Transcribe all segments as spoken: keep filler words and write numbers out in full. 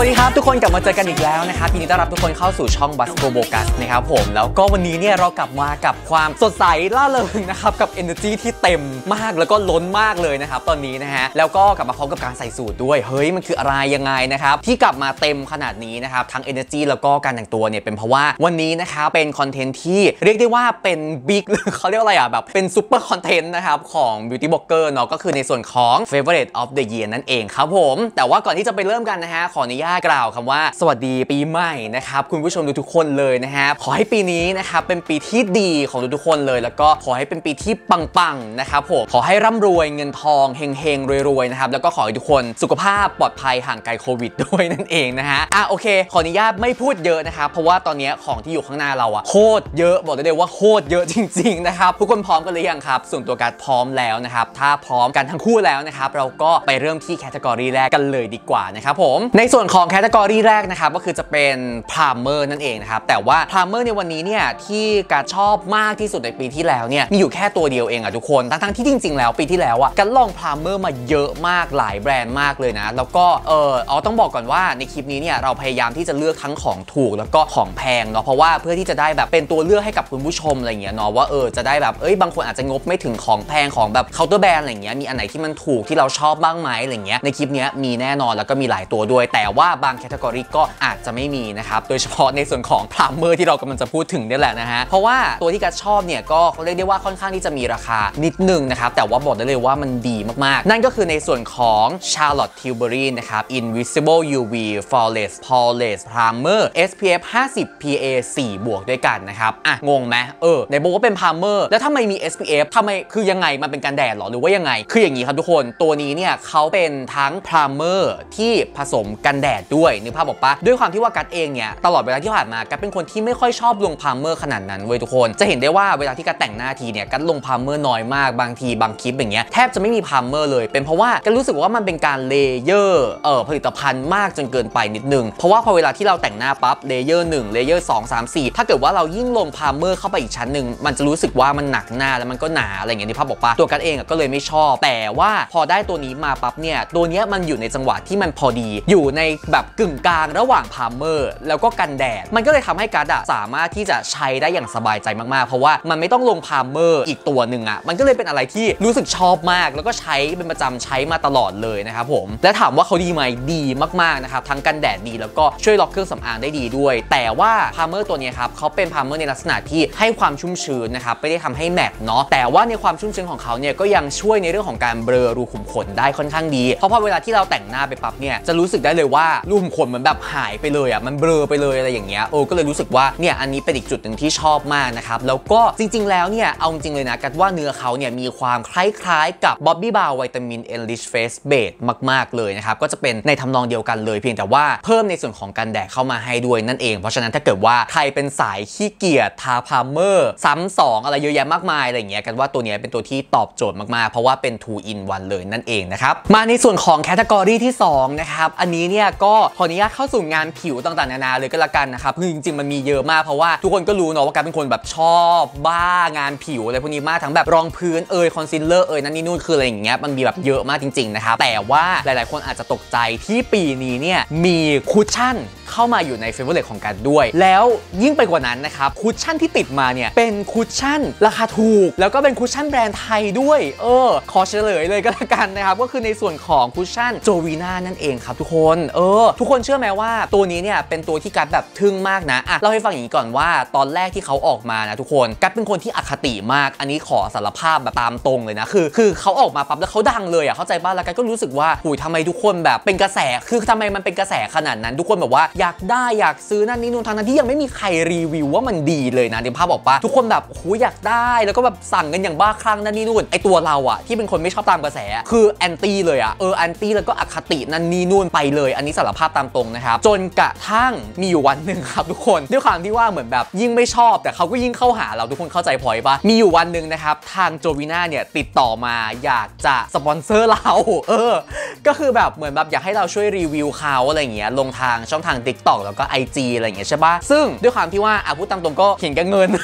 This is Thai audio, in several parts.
วัสดีครับทุกคนกลับมาเจอกันอีกแล้วนะครับยินดีต้อนรับทุกคนเข้าสู่ช่อง Bus Go Bogus นะครับผมแล้วก็วันนี้เนี่ยเรากลับมากับความสดใสล่าเริงนะครับกับ energy ที่เต็มมากแล้วก็ล้นมากเลยนะครับตอนนี้นะฮะแล้วก็กลับมาพร้อมกับการใส่สูทด้วยเฮ้ยมันคืออะไรยังไงนะครับที่กลับมาเต็มขนาดนี้นะครับทั้ง energy แล้วก็การแต่งตัวเนี่ยเป็นเพราะว่าวันนี้นะคะเป็นคอนเทนต์ที่เรียกได้ว่าเป็นบิ๊กเขาเรียกอะไรอ่ะแบบเป็นซุปเปอร์คอนเทนต์นะครับของ beauty blogger เนาะก็คือในส่วนของ favorite of the year นั่นเองครับผมแต่ว่าก่อนที่จะไปเริ่มกันนะฮะขออนุญาตกล่าวคำว่าสวัสดีปีใหม่นะครับคุณผู้ชมทุกๆคนเลยนะฮะขอให้ปีนี้นะครับเป็นปีที่ดีของทุกๆคนเลยแล้วก็ขอให้เป็นปีที่ปังๆนะครับผมขอให้ร่ำรวยเงินทองเฮงๆรวยๆนะครับแล้วก็ขอให้ทุกคนสุขภาพปลอดภัยห่างไกลโควิดด้วยนั่นเองนะฮะอ่ะโอเคขออนุญาตไม่พูดเยอะนะครับเพราะว่าตอนนี้ของที่อยู่ข้างหน้าเราอะโคตรเยอะบอกได้เลยว่าโคตรเยอะจริงๆนะครับทุกคนพร้อมกันหรือยังครับส่วนตัวการพร้อมแล้วนะครับถ้าพร้อมกันทั้งคู่แล้วนะครับเราก็ไปเริ่มที่แคตตากรีแรกกันเลยดีกว่านะครับผมในส่วนของแคตตากรีแรกนะครับก็คือจะเป็นพรามเมอร์นั่นเองนะครับแต่ว่าพรามเมอร์ในวันนี้เนี่ยที่การชอบมากที่สุดในปีที่แล้วเนี่ยมีอยู่แค่ตัวเดียวเองอะทุกคนทั้งๆที่จริงๆแล้วปีที่แล้วอะกันลองพรามเมอร์มาเยอะมากหลายแบรนด์มากเลยนะแล้วก็เออเอาต้องบอกก่อนว่าในคลิปนี้เนี่ยเราพยายามที่จะเลือกทั้งของถูกแล้วก็ของแพงเนาะเพราะว่าเพื่อที่จะได้แบบเป็นตัวเลือกให้กับคุณผู้ชมอะไรเงี้ยเนาะว่าเออจะได้แบบเอ้ยบางคนอาจจะงบไม่ถึงของแพงของแบบเคาน์เตอร์แบรนด์อะไรเงี้ยมีอันไหนที่มันถูกที่เราชอบบ้างไหมอะไรเงี้ยในคลิปนี้มีแน่นอนแล้วก็มีหลายตัวด้วยแต่ว่าบางแคตตากรีก็อาจจะไม่มีนะครับโดยเฉพาะในส่วนของพรามเมอร์ที่เรากำลังจะพูดถึงนี่แหละนะฮะเพราะว่าตัวที่กัสชอบเนี่ยก็เรียกได้ว่าค่อนข้างที่จะมีราคานิดนึงนะครับแต่ว่าบอกได้เลยว่ามันดีมากๆนั่นก็คือในส่วนของ Charlotte Tilbury นะครับ Invisible ยู วี Flawless Flawless Primer เอส พี เอฟ ห้าสิบ พี เอ สี่ บวกด้วยกันนะครับอ่ะงงไหมเออในบอกว่าเป็นพรามเมอร์แล้วทำไมมี เอส พี เอฟ ทำไมคือยังไงมันเป็นการแดดหรอหรือว่ายังไงคืออย่างนี้ครับทุกคนตัวนี้เนี่ยเขาเป็นทั้งพรามเมอร์ที่ผสมกันแดดด้วยนึกภาพบอกปะด้วยความที่ว่ากัสเองเนี่ยตลอดเวลาที่ผ่านมากัสเป็นคนที่ไม่ค่อยชอบลงพรามเมอร์ขนาดนั้นเว้ยทุกคนจะเห็นได้ว่าเวลาที่กัสแต่งหน้าทีเนี่ยกัสลงพรามเมอร์น้อยมากบางทีบางคลิปอย่างเงี้ยแทบจะไม่มีพรามเมอร์เลยเป็นเพราะว่ากัสรู้สึกว่ามันเป็นการเลเยอร์เอ่อผลิตภัณฑ์มากจนเกินไปนิดนึงเพราะว่าพอเวลาที่เราแต่งหน้าปั๊บเลเยอร์หนึ่งเลเยอร์สอง สาม สี่ถ้าเกิดว่าเรายิ่งลงพรามเมอร์เข้าไปอีกชั้นหนึ่งมันจะรู้สึกว่ามันหนักหน้าแล้วมันก็หนาอะไรอย่างเงี้ยนึกภาพบอกปะตัวกัสเองก็เลยไม่ชอบแต่ว่าพอได้ตัวนี้มาปั๊บเนี่ยตัวเนี้ยมันอยู่ในจังหวะที่มันพอดีอยู่ในแบบกึ่งกลางระหว่างพรามเมอร์แล้วก็กันแดดมันก็เลยทำให้กัสอะสามารถที่จะใช้ได้อย่างสบายใจมากๆเพราะว่ามันไม่ต้องลงพรามเมอร์อีกตัวหนึ่งอะมันก็เลยเป็นอะไรที่รู้สึกชอบมากแล้วก็ใช้เป็นประจำใช้มาตลอดเลยนะครับผมและถามว่าเขาดีไหมดีมากๆนะครับทั้งกันแดดดีแล้วก็ช่วยล็อกเครื่องสำอางได้ดีด้วยแต่ว่าพรามเมอร์ตัวนี้ครับเขาเป็นพรามเมอร์ในลักษณะที่ให้ความชุ่มชื้นนะครับไม่ได้ทำให้แมตต์เนาะแต่ว่าในความชุ่มชื้นของเขาเนี่ยก็ยังช่วยในเรื่องของการเบลอรูขุมขนได้ค่อนข้างดีเพราะพอเวลาที่เราแต่งหน้าไปปั๊บเนี่ยจะรู้สึกได้เลยว่ารูขุมขนเหมือนแบบหายไปเลยอ่ะมันเบลอไปเลยอะไรอย่างเงี้ยโอ้ก็เลยรู้สึกว่าเนี่ยอันนี้เป็นอีกจุดหนึ่งที่ชอบมากนะครับแล้วก็จริงๆแล้วเนี่ยเอาจริงเลยนะกัสว่าเนื้อเขาเนี่ยมีความคล้ายๆกับบ๊อบบี้บาววิตามินเอนริชเฟสเบสมากๆเลยนะครับก็จะเป็นในทำนองเดียวกันเลยเพียงแต่ว่าเพิ่มในส่วนของกันแดดเข้ามาให้ด้วยนั่นเองเพราะฉะนั้นถ้าเกิดว่าใครเป็นสายขี้เกียจทาพรามเมอร์ซ้ำสองอะไรเยอะแยะมากมายอะไรอย่างเงี้ยกัสว่าตัวนี้เป็นตัวที่ตอบโจทย์มากๆเพราะว่าเป็น ทู อิน วัน เลยนั่นเองนะครับมาในส่วนของแคตตากรีที่สองนะครับอันนี้เนี่ยก็ขออนุญาตเข้าสู่งานผิวต่างๆนานาเลยก็แล้วกันนะครับคือจริงๆมันมีเยอะมากเพราะว่าทุกคนก็รู้เนาะว่าการเป็นคนแบบชอบบ้างานผิวอะไรพวกนี้มากทั้งแบบรองพื้นเอ่ยคอนซีลเลอร์เอ่ยนั่นนี่นู่นคืออะไรอย่างเงี้ยมันมีแบบเยอะมากจริงๆนะครับแต่ว่าหลายๆคนอาจจะตกใจที่ปีนี้เนี่ยมีคุชชั่นเข้ามาอยู่ในเฟเวอร์เรทของกันด้วยแล้วยิ่งไปกว่านั้นนะครับคุชชั่นที่ติดมาเนี่ยเป็นคุชชั่นราคาถูกแล้วก็เป็นคุชชั่นแบรนด์ไทยด้วยเออขอเฉลยเลยก็แล้วกันนะครับก็คือในส่วนของคุชชั่นโจวีน่านั่นเองครับทุกคนเออทุกคนเชื่อไหมว่าตัวนี้เนี่ยเป็นตัวที่กัสแบบทึ่งมากนะอ่ะเราให้ฟังอย่างนี้ก่อนว่าตอนแรกที่เขาออกมานะทุกคนกัสเป็นคนที่อคติมากอันนี้ขอสารภาพแบบตามตรงเลยนะคือคือเขาออกมาปั๊บแล้วเขาดังเลยอ่ะเข้าใจบ้างแล้วกัสก็รู้สึกว่าอุ้ยทำไมทุกคนแบบเป็นกระแสคือทำไมมันเป็นกระแสขนาดนั้นทุกคนแบบว่าอยากได้อยากซื้อนั่นนี่นู่นทางนั้นที่ยังไม่มีใครรีวิวว่ามันดีเลยนะเดี๋ยวภาพบอกว่าทุกคนแบบโอ้ยอยากได้แล้วก็แบบสั่งกันอย่างบ้าคลั่งนั่นนี่นู่นไอตัวเราอ่ะที่เป็นคนไม่ชอบตามกระแสคือแอนตี้เลยอ่ะเออแอนตี้แล้วก็อคตินั่นนี่นู่นไปเลยอันนี้สารภาพตามตรงนะครับจนกระทั่งมีอยู่วันหนึ่งครับทุกคนด้วยความที่ว่าเหมือนแบบยิ่งไม่ชอบแต่เขาก็ยิ่งเข้าหาเราทุกคนเข้าใจพอยปะมีอยู่วันหนึ่งนะครับทางโจวีน่าเนี่ยติดต่อมาอยากจะสปอนเซอร์เราเออก็คือแบบเหมือนแบบอยากให้เราช่วยรีวิวเขาอะไรเงี้ยลงทางช่องทาง ติ๊กต็อก แล้วก็ ไอ จี อะไรเงี้ยใช่ปะซึ่งด้วยความที่ว่าอาพูดตามตรงก็เห็นแก่เงิน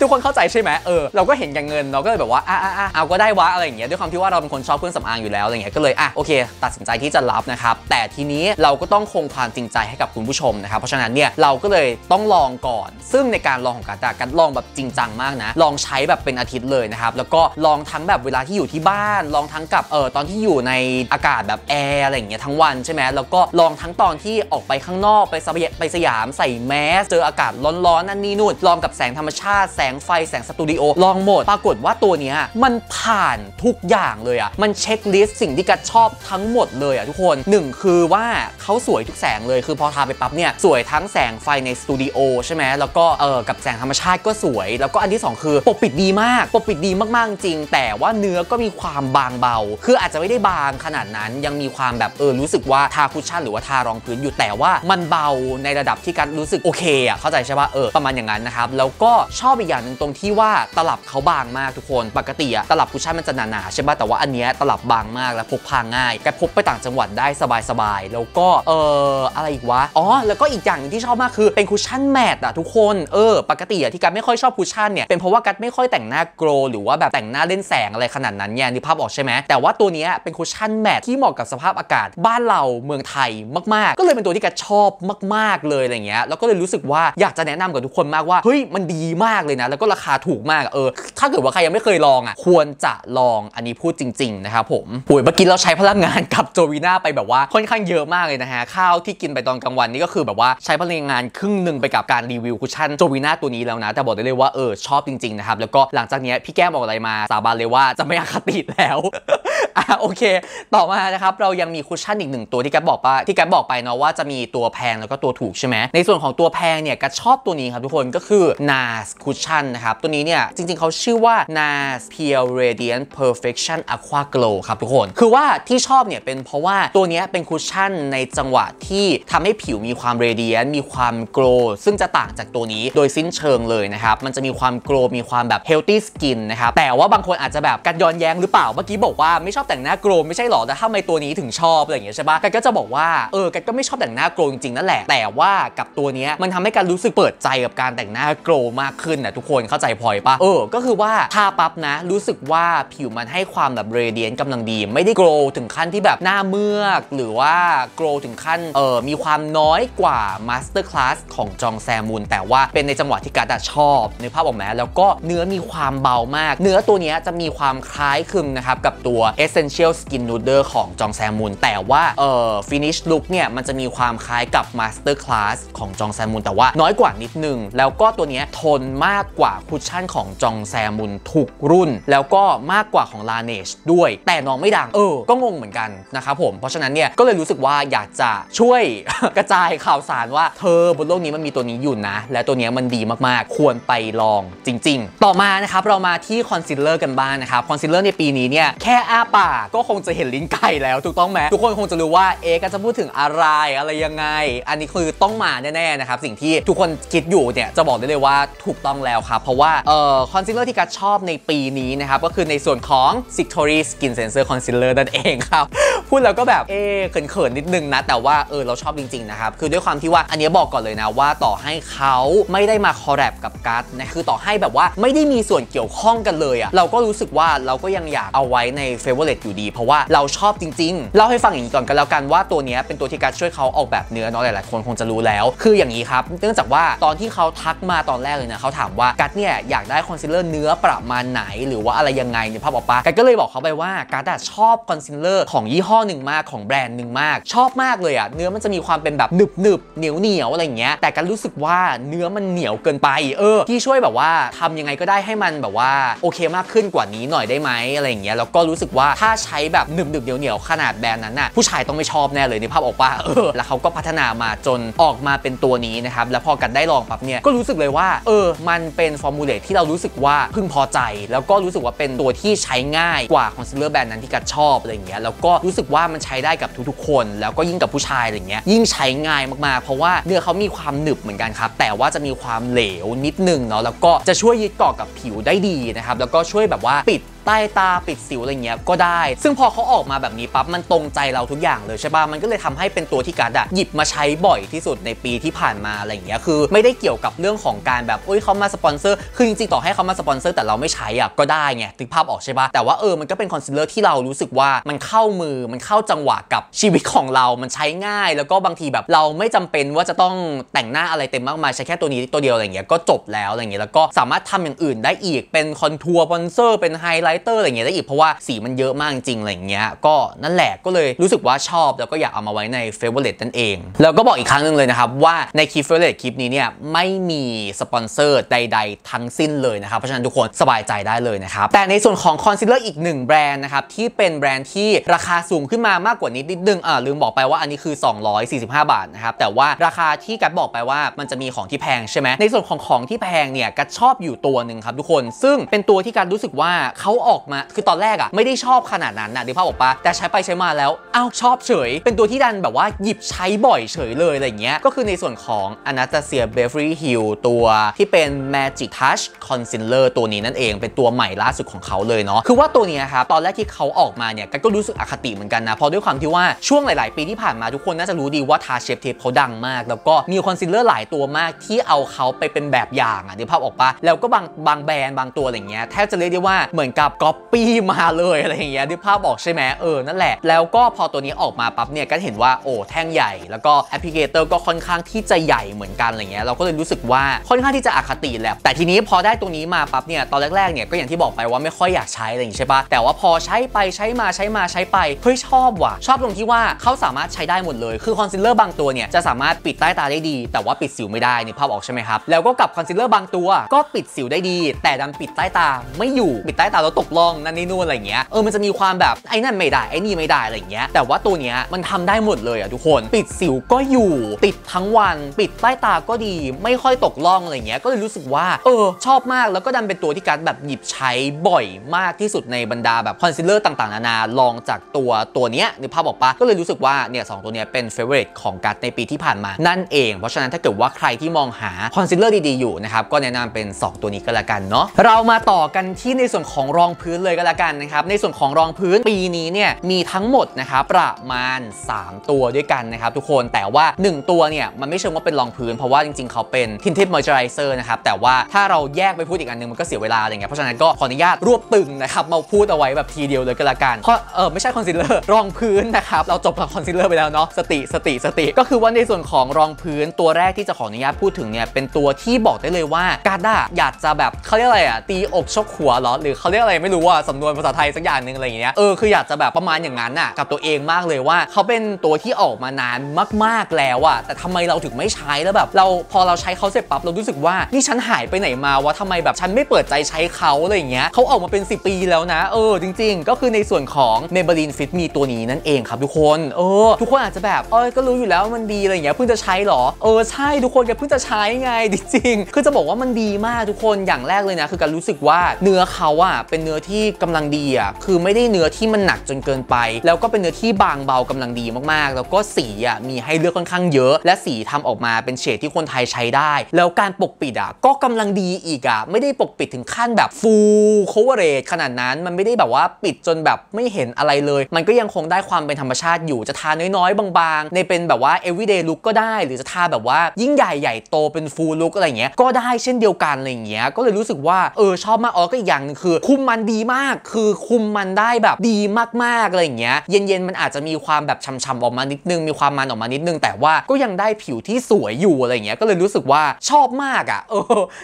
ทุกคนเข้าใจใช่ไหมเออเราก็เห็นอย่างเงินเราก็เลยแบบว่าอ่ะอ่ะเอาก็ได้วะอะไรอย่างเงี้ยด้วยความที่ว่าเราเป็นคนชอบเครื่องสำอางอยู่แล้วอะไรเงี้ยก็เลยอ่ะโอเคตัดสินใจที่จะรับนะครับแต่ทีนี้เราก็ต้องคงความจริงใจให้กับคุณผู้ชมนะครับเพราะฉะนั้นเนี่ยเราก็เลยต้องลองก่อนซึ่งในการลองของการแต่การลองแบบจริงจังมากนะลองใช้แบบเป็นอาทิตย์เลยนะครับแล้วก็ลองทั้งแบบเวลาที่อยู่ที่บ้านลองทั้งกับเออตอนที่อยู่ในอากาศแบบแอร์อะไรอย่างเงี้ยทั้งวันใช่ไหมแล้วก็ลองทั้งตอนที่ออกไปข้างนอกไปไปสยามใส่แมสเจออากาศร้อนๆนั่นนี่นู่นลองกับแสงธรรมชาติแสงไฟแสงสตูดิโอลองหมดปรากฏว่าตัวเนี้ยมันผ่านทุกอย่างเลยอ่ะมันเช็คลิสต์สิ่งที่กัดชอบทั้งหมดเลยอ่ะทุกคนหนึ่งคือว่าเขาสวยทุกแสงเลยคือพอทาไปปั๊บเนี่ยสวยทั้งแสงไฟในสตูดิโอใช่ไหมแล้วก็เออกับแสงธรรมชาติก็สวยแล้วก็อันที่สองคือปกปิดดีมากปกปิดดีมากๆจริงแต่ว่าเนื้อก็มีความบางเบาคืออาจจะไม่ได้บางขนาดนั้นยังมีความแบบเออรู้สึกว่าทาคุชชั่นหรือว่าทารองพื้นอยู่แต่ว่ามันเบาในระดับที่กัดรู้สึกโอเคอ่ะเข้าใจใช่ป่ะเออประมาณอย่างนั้นนะครับแล้วก็ชอบอีกอย่างหนึ่งตรงที่ว่าตลับเขาบางมากทุกคนปกติอ่ะตลับคุชชั่นมันจะหนาๆใช่ป่ะแต่ว่าอันเนี้ยตลับบางมากและพกพาง่ายกัดพกไปต่างจังหวัดได้สบายๆแล้วก็เอออะไรอีกวะอ๋อแล้วก็อีกอย่างนึงที่ชอบมากคือเป็นคุชชั่นแมทอ่ะทุกคนเออปกติอ่ะที่กัดไม่ค่อยชอบคุชชั่นเนี่ยเป็นเพราะว่ากัดไม่ค่อยแต่งหน้าโกลหรือว่าแบบแต่งหน้าเล่นแสงอะไรขนาดนั้นเนี่ยนึกภาพออกใช่ไหมแต่ว่าตัวนี้เป็นคุชชั่นแมทที่เหมาะกับสภาพอากาศบ้านเราเมืองไทยมากๆก็เลยเป็นตัวที่กัดชอบมากๆเลยอะไรเงี้ยแล้วก็เลยรู้สึกว่าอยากจะแนะนำกับทุกคนมากว่าเฮ้ยมันดีมากเลยนะแล้วก็ราคาถูกมากเออถ้าเกิดว่าใครยังไม่เคยลองอ่ะควรจะลองอันนี้พูดจริงๆนะครับผมปุ๋ยเมื่อกี้เราใช้พลังงานกับโจวีน่าไปแบบว่าค่อนข้างเยอะมากเลยนะฮะข้าวที่กินไปตอนกลางวันนี่ก็คือแบบว่าใช้พลังงานครึ่งหนึ่งไปกับการรีวิวคุชชั่นโจวีน่าตัวนี้แล้วนะแต่บอกได้เลยว่าเออชอบจริงๆนะครับแล้วก็หลังจากนี้พี่แก้มบอกอะไรมาสาบานเลยว่าจะไม่อคติแล้วอ่ะโอเคต่อมานะครับเรายังมีคุชชั่นอีกหนึ่งตัวที่แกบอกว่าที่แกบอกไปเนาะว่าจะมีตัวแพงแล้วก็ตัวถูกใช่ไหมในส่วนของตัวแพงเนี่ยแกชอบตัวนี้ครับทุกคนก็คือ นารส Cushion นะครับตัวนี้เนี่ยจริงๆเขาชื่อว่า นารส Pure Radiant Perfection Aqua Glow ครับทุกคนคือว่าที่ชอบเนี่ยเป็นเพราะว่าตัวนี้เป็นคุชชั่นในจังหวะที่ทำให้ผิวมีความ Radiant มีความ Glow ซึ่งจะต่างจากตัวนี้โดยสิ้นเชิงเลยนะครับมันจะมีความ Glow มีความแบบ Healthy Skin นะครับแต่ว่าบางคนอาจจะแบบกัดย้อนแย้งหรือเปล่าเมื่อกี้บอกว่าไม่ชอบแต่งหน้าโกลไม่ใช่หรอแต่ทำไมตัวนี้ถึงชอบอะไรอย่างเงี้ยใช่ปะกันก็จะบอกว่าเออกันก็ไม่ชอบแต่งหน้าโกลจริงๆนั่นแหละแต่ว่ากับตัวนี้มันทำให้กันรู้สึกเปิดใจกับการแต่งหน้าโกลมากขึ้นนะทุกคนเข้าใจพลอยปะเออก็คือว่าทาปั๊บนะรู้สึกว่าผิวมันให้ความแบบเรเดียนกำลังดีไม่ได้โกลถึงขั้นที่แบบหน้าเมือกหรือว่าโกลถึงขั้นเออมีความน้อยกว่ามาสเตอร์คลาสของจองแซมูนแต่ว่าเป็นในจังหวะที่การชอบในภาพออกมาแล้วก็เนื้อมีความเบามากเนื้อตัวนี้จะมีความคล้ายคลึงนะครับกับตัวEssential Skin Nuder ของจองแซมูนแต่ว่าเอ่อ Finish Look เนี่ยมันจะมีความคล้ายกับ Master Class ของจองแซมูนแต่ว่าน้อยกว่านิดนึงแล้วก็ตัวนี้ทนมากกว่าคุชชั่นของจองแซมูนทุกรุ่นแล้วก็มากกว่าของ ลาเนจ ด้วยแต่น้องไม่ดังเออก็งงเหมือนกันนะครับผมเพราะฉะนั้นเนี่ยก็เลยรู้สึกว่าอยากจะช่วย กระจายข่าวสารว่าเธอบนโลกนี้มันมีตัวนี้อยู่นะและตัวนี้มันดีมากๆควรไปลองจริงๆต่อมานะครับเรามาที่คอนซีลเลอร์กันบ้างนะครับคอนซีลเลอร์ในปีนี้เนี่ยแค่อ้าปากก็คงจะเห็นลิ้นไก่แล้วถูกต้องไหมทุกคนคงจะรู้ว่าเอ๊ะจะพูดถึงอะไรอะไรยังไงอันนี้คือต้องมาแน่ๆนะครับสิ่งที่ทุกคนคิดอยู่เนี่ยจะบอกได้เลยว่าถูกต้องแล้วครับเพราะว่าเอ่อคอนซีลเลอร์ที่กัดชอบในปีนี้นะครับก็คือในส่วนของ Sixtory Skin Cleanser Concealer นั่นเองครับ พูดแล้วก็แบบเอ๊ะเขินๆนิดนึงนะแต่ว่าเออเราชอบจริงๆนะครับคือด้วยความที่ว่าอันนี้บอกก่อนเลยนะว่าต่อให้เขาไม่ได้มาคอลแลบกับกัดนะคือต่อให้แบบว่าไม่ได้มีส่วนเกี่ยวข้องกันเลยอะเราก็รู้สึกว่าเราก็ยังอยากเอาไว้ในเฟเวอร์เรทอยู่ดีเพราะว่าเราชอบจริงๆเล่าให้ฟังอย่างนี้ก่อนกันแล้วกันว่าตัวนี้เป็นตัวที่การช่วยเขาออกแบบเนื้อเนาะหลายๆคนคงจะรู้แล้วคืออย่างนี้ครับเนื่องจากว่าตอนที่เขาทักมาตอนแรกเลยนะเขาถามว่ากัดเนี่ยอยากได้คอนซีลเลอร์เนื้อประมาณไหนหรือว่าอะไรยังไงเนี่ยภาพออกปะกัดก็เลยบอกเขาไปว่ากัดชอบคอนซีลเลอร์ของยี่ห้อหนึ่งมากของแบรนด์หนึ่งมากชอบมากเลยอ่ะเนื้อมันจะมีความเป็นแบบหนึบหนึบเหนียวเหนียวอะไรอย่างเงี้ยแต่กัดรู้สึกว่าเนื้อมันเหนียวเกินไปเออที่ช่วยแบบว่าทำยังไงก็ได้ให้มันแบบว่าโอเคมากขึ้นกว่านี้หน่อยได้ไหมอะไรอย่างเงี้ยแล้วก็รู้สึกว่าถ้าใช้แบบหนึบๆเหนียวๆขนาดแบรนด์นั้นน่ะผู้ชายต้องไม่ชอบแน่เลยในภาพออกปะเออแล้วเขาก็พัฒนามาจนออกมาเป็นตัวนี้นะครับแล้วพอกันได้ลองปั๊บเนี่ยก็รู้สึกเลยว่าเออมันเป็นฟอร์มูเลตที่เรารู้สึกว่าพึงพอใจแล้วก็รู้สึกว่าเป็นตัวที่ใช้ง่ายกว่าคอนซีลเลอร์แบรนด์นั้นที่กัดชอบอะไรอย่างเงี้ยแล้วก็รู้สึกว่ามันใช้ได้กับทุกๆคนแล้วก็ยิ่งกับผู้ชายอะไรเงี้ยยิ่งใช้ง่ายมากๆเพราะว่าเนื้อเขามีความหนึบเหมือนกันครับแต่ว่าจะมีความเหลวนิดนึงเนาะแล้วก็จะช่วยยึดเกาะกับผิวได้ดีนะครับแล้วก็ช่วยแบบว่าปิด ใต้ตาปิดสิวอะไรเงี้ยก็ได้ซึ่งพอเขาออกมาแบบนี้ปั๊บมันตรงใจเราทุกอย่างเลยใช่ป่ะมันก็เลยทำให้เป็นตัวที่การ์ดอะหยิบมาใช้บ่อยที่สุดในปีที่ผ่านมาอะไรเงี้ยคือไม่ได้เกี่ยวกับเรื่องของการแบบเอ้ยเขามาสปอนเซอร์คือจริงๆต่อให้เขามาสปอนเซอร์แต่เราไม่ใช้อะก็ได้ไงถึงภาพออกใช่ป่ะแต่ว่าเออมันก็เป็นคอนซีลเลอร์ที่เรารู้สึกว่ามันเข้ามือมันเข้าจังหวะกับชีวิตของเรามันใช้ง่ายแล้วก็บางทีแบบเราไม่จำเป็นว่าจะต้องแต่งหน้าอะไรเต็มมากมายใช้แค่ตัวนี้ตัวเดียวอะไรเงี้ยก็จบแล้วอะไรเงี้ยแล้วก็สามารถทำอย่างอื่นได้อีกเป็นคอนทัวร์บอนเซอร์เป็นไฮไลท์เตอร์อะไรเงี้ยได้อีกเพราะว่าสีมันเยอะมากจริงอะไรเงี้ยก็นั่นแหละก็เลยรู้สึกว่าชอบแล้วก็อยากเอามาไว้ใน Favorite นั่นเองแล้วก็บอกอีกครั้งนึงเลยนะครับว่าในคลิป Favorite คลิปนี้เนี่ยไม่มีสปอนเซอร์ใดๆทั้งสิ้นเลยนะครับเพราะฉะนั้นทุกคนสบายใจได้เลยนะครับแต่ในส่วนของคอนซีลเลอร์อีกหนึ่งแบรนด์นะครับที่เป็นแบรนด์ที่ราคาสูงขึ้นมามากกว่านิดนิดนึงอ่าลืมบอกไปว่าอันนี้คือสองร้อยสี่สิบห้าบาทนะครับแต่ว่าราคาที่กัดบอกไปว่ามันจะมีของที่แพงใช่ไหมในส่วนของของที่แพงเนี่ยกัดชอบอยู่ตัวหนึ่งครับทุกคนซึ่งเป็นตัวที่กัดรู้สึกว่าเขาออกมาคือตอนแรกอ่ะไม่ได้ชอบขนาดนั้นนะดิพ่อบอกปะแต่ใช้ไปใช้มาแล้วเอ้าชอบเฉยเป็นตัวที่ดันแบบว่าหยิบใช้บ่อยเฉยเลยอะไรเงี้ยก็คือในส่วนของ Anastasia Beverly Hills ตัวที่เป็น Magic Touch Concealer ตัวนี้นั่นเองเป็นตัวใหม่ล่าสุดของเขาเลยเนาะคือว่าตัวนี้ครับตอนแรกที่เขาออกมาเนี่ยกัดก็รู้สึกอคติเหมือนกันนะเพราะด้วยความที่ว่าช่วงหลายๆปีที่ผ่านมาทุกคนน่าจะรู้ดีว่า Tarte Shape Tape เขาดังมากแล้วก็มีคอนซีลเลอร์หลายตัวมากที่เอาเขาไปเป็นแบบอย่างอ่ะดิพ่อบอกปะแล้วก็บางบางแบรนด์บางตัวอะไรเงี้ยแทบจะเรียกได้ว่าเหมือนกับก๊อปปี้มาเลยอะไรอย่างเงี้ยดิพ่อบอกใช่ไหมเออนั่นแหละแล้วก็พอตัวนี้ออกมาปั๊บเนี่ยก็เห็นว่าโอ้แท่งใหญ่แล้วก็แอปพลิเคเตอร์ก็ค่อนข้างที่จะใหญ่เหมือนกันอะไรเงี้ยเราก็เลยรู้สึกว่าค่อนข้างที่จะอคติแหละแต่ทีนี้พอได้ตัวนี้มาปั๊บเนี่ยตอนแรกๆเนี่ยก็อย่างที่บอกไปว่าไม่ค่อยอยากใช้อะไรอย่างงี้ใช่ปะแต่ว่าพอใช้ไปใช้มาใช้มาใช้ไปเฮ้ยชอบว่ะชอบตรงที่ว่าเขาสามารถใช้ได้หมดเลยคือคอนซีลเลอร์บางตัวเนี่ยจะสามารถปิดใต้ตาได้ดีแต่ว่าปิดสิวไม่ได้นี่ภาพออกใช่ไหมครับแล้วก็กับคอนซีลเลอร์บางตัวก็ปิดสิวได้ดีแต่ดันปิดใต้ตาไม่อยู่ปิดใต้ตาแล้วตกล่องนั่นนี่นู่นอะไรเงี้ยเออมันจะมีความแบบไอ้นั่นไม่ได้ไอ้นี่ไม่ได้อะไรเงี้ยแต่ว่าตัวเนี้ยมันทำได้หมดเลยอ่ะทุกคนปิดสิวก็อยู่ติดทั้งวันปิดใต้ตาก็ดีไม่ค่อยตกล่องอะไรเงี้ยก็เลยรู้สึกว่าเออชอบมากแล้วก็ดันเป็นตัวที่การแบบหยิบใช้บ่อยมากที่สุดในบรรดาแบบคอนซีลเลอร์ต่างๆนานาลองจากตัวตัวเนี้ยนี่ภาพออกปะก็เลยรู้สึกว่าเนี่ยสองตัวเนี้ยเป็นเฟเวอร์เรทของกัดในปีที่ผ่านมานั่นเองเพราะฉะนั้นถ้าเกิดว่าใครที่มองหาคอนซีลเลอร์ดีๆอยู่นะครับก็แนะนำเป็นสองตัวนี้ก็แล้วกันเนาะเรามาต่อกันที่ในส่วนของรองพื้นเลยก็แล้วกันนะครับในส่วนของรองพื้นปีนี้เนี่ยมีทั้งหมดนะครับประมาณสามตัวด้วยกันนะครับทุกคนแต่ว่าหนึ่งตัวเนี่ยมันไม่เชิงว่าเป็นรองพื้นเพราะว่าจริงๆเขาเป็น tinted moisturizer นะครับแต่ว่าถ้าเราแยกไปพูดอีกอันนึงมันก็เสียเวลาอะไรเงี้ยเพราะฉะนั้นก็ขออนุญาตรวบตึงนะครับมาพูดเอาไว้แบบทีเดียวเลยก็แล้วกันเออไม่ใช่คอนซีลเลอร์รองพื้นนะครับเราจบกับคอนซีลเลอร์ไปแล้วเนาะสติสติสติก็คือว่าในส่วนของรองพื้นตัวแรกที่จะขออนุญาตพูดถึงเนี่ยเป็นตัวที่บอกได้เลยว่ากัดอยากจะแบบเขาเรียกอะไรอะตีอกชกหัวหรอหรือเขาเรียกอะไรไม่รู้อะสำนวนภาษาไทยสักอย่างหนึ่งอะไรอย่างเงี้ยเออคืออยากจะแบบประมาณอย่างนั้นอะกับตัวเองมากเลยว่าเขาเป็นตัวที่ออกมานานมากๆแล้วอะแต่ทำไมเราถึงไม่ใช้แล้วแบบเราพอเราใช้เขาเสร็จปั๊บเรารู้สึกว่านี่ฉันหายไปไหนมาวะทำไมแบบฉันไม่เปิดใจใช้เขาอะไรอย่างเงี้ยเขาออกมาเป็นสิบปีแล้วนะเออจริงๆก็คือในส่วนของ Maybelline Fit Me ตัวนี้นั่นเองครับทุกคนเออทุกคนอาจจะแบบเออก็รู้อยู่แล้วมันดีอะไรอย่างเงี้ยเพิ่งจะใช้หรอเออใช่ทุกคนแกเพิ่งจะใช้ไงจริงๆคือจะบอกว่ามันดีมากทุกคนอย่างแรกเลยนะคือการรู้สึกว่าเนื้อเขาอะเป็นเนื้อที่กำลังดีอะคือไม่ได้เนื้อที่มันหนักจนเกินไปแล้วก็เป็นเนื้อที่บางเบากำลังดีมากๆแล้วก็สีอะมีให้เลือกค่อนข้างเยอะและสีทำออกมาเป็นเฉดที่คนไทยใช้ได้แล้วการปกปิดอะก็กำลังดีอีกอะไม่ได้ปกปิดถึงขั้นแบบ full coverage ขนาดนั้นมันไม่ได้แบบว่าปิดจนแบบไม่เห็นอะไรเลยมันก็ยังคงได้ความเป็นธรรมชาติอยู่จะทาน้อยๆบางๆในเป็นแบบว่า everyday look ก็ได้หรือจะทาแบบว่ายิ่งใหญ่ใหญ่โตเป็น full look อะไรเงี้ยก็ได้เช่นเดียวกันอะไรเงี้ยก็เลยรู้สึกว่าเออชอบมากอ๋อก็อีกอย่างนึงคือคุมมันดีมากคือคุมมันได้แบบดีมากๆอะไรเงี้ยเย็นๆมันอาจจะมีความแบบช้ำๆออกมานิดนึงมีความมันออกมานิดนึงแต่ว่าก็ยังได้ผิวที่สวยอยู่อะไรเงี้ยก็เลยรู้สึกว่าชอบมากอ่ะเอ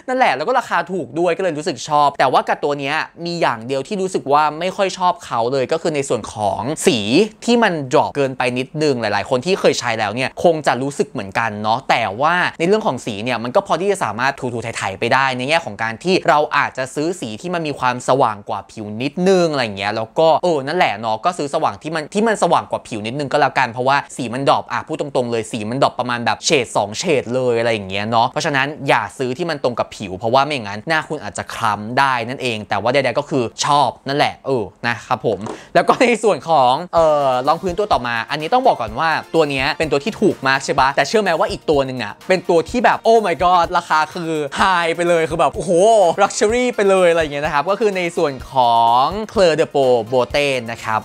อนั่นแหละแล้วก็ราคาถูกด้วยก็เลยรู้สึกชอบแต่ว่ากับตัวเนี้ยมีอย่างเดียวที่รู้สึกว่าไม่ค่อยชอบเขาเลยก็คือในส่วนของสีที่มันดรอปเกินไปนิดนึงหลายๆคนที่เคยใช้แล้วเนี่ยคงจะรู้สึกเหมือนกันเนาะแต่ว่าในเรื่องของสีเนี่ยมันก็พอที่จะสามารถถูๆไถๆไปได้ในแง่ของการที่เราอาจจะซื้อสีที่มันมีความสว่างกว่าผิวนิดนึงอะไรเงี้ยแล้วก็เออนั่นแหละเนาะก็ซื้อสว่างที่มันที่มันสว่างกว่าผิวนิดนึงก็แล้วกันเพราะว่าสีมันดรอปอ่ะพูดตรงๆเลยสีมันดรอปประมาณแบบเฉดสองเฉดเลยอะไรอย่างเงี้ยเนาะเพราะฉะนั้นอย่าซื้อที่มันตรงกับผิวเพราะว่าไม่อย่างนั้นหน้าคุณอาจจะคล้ำได้นั่นเองแต่ว่าใดๆก็คือชอบนั่นแหละเออนะครับผมแล้วก็ในส่วนของเออรองพื้นตัวต่อมาอันนี้ต้องบอกก่อนว่าตัวเนี้ยเป็นตัวที่ถูกมากใช่ปะแต่เชื่อไหมว่าอีกตัวหนึ่งอ่ะเป็นตัวที่แบบโอ้ my god ราคาคือ high ไปเลยคือแบบโอ้โห luxury ไปเลยอะไรอย่างเงี้ยนะครับก็คือในส่วน วนของ Cle De Peau โบเต้นะครั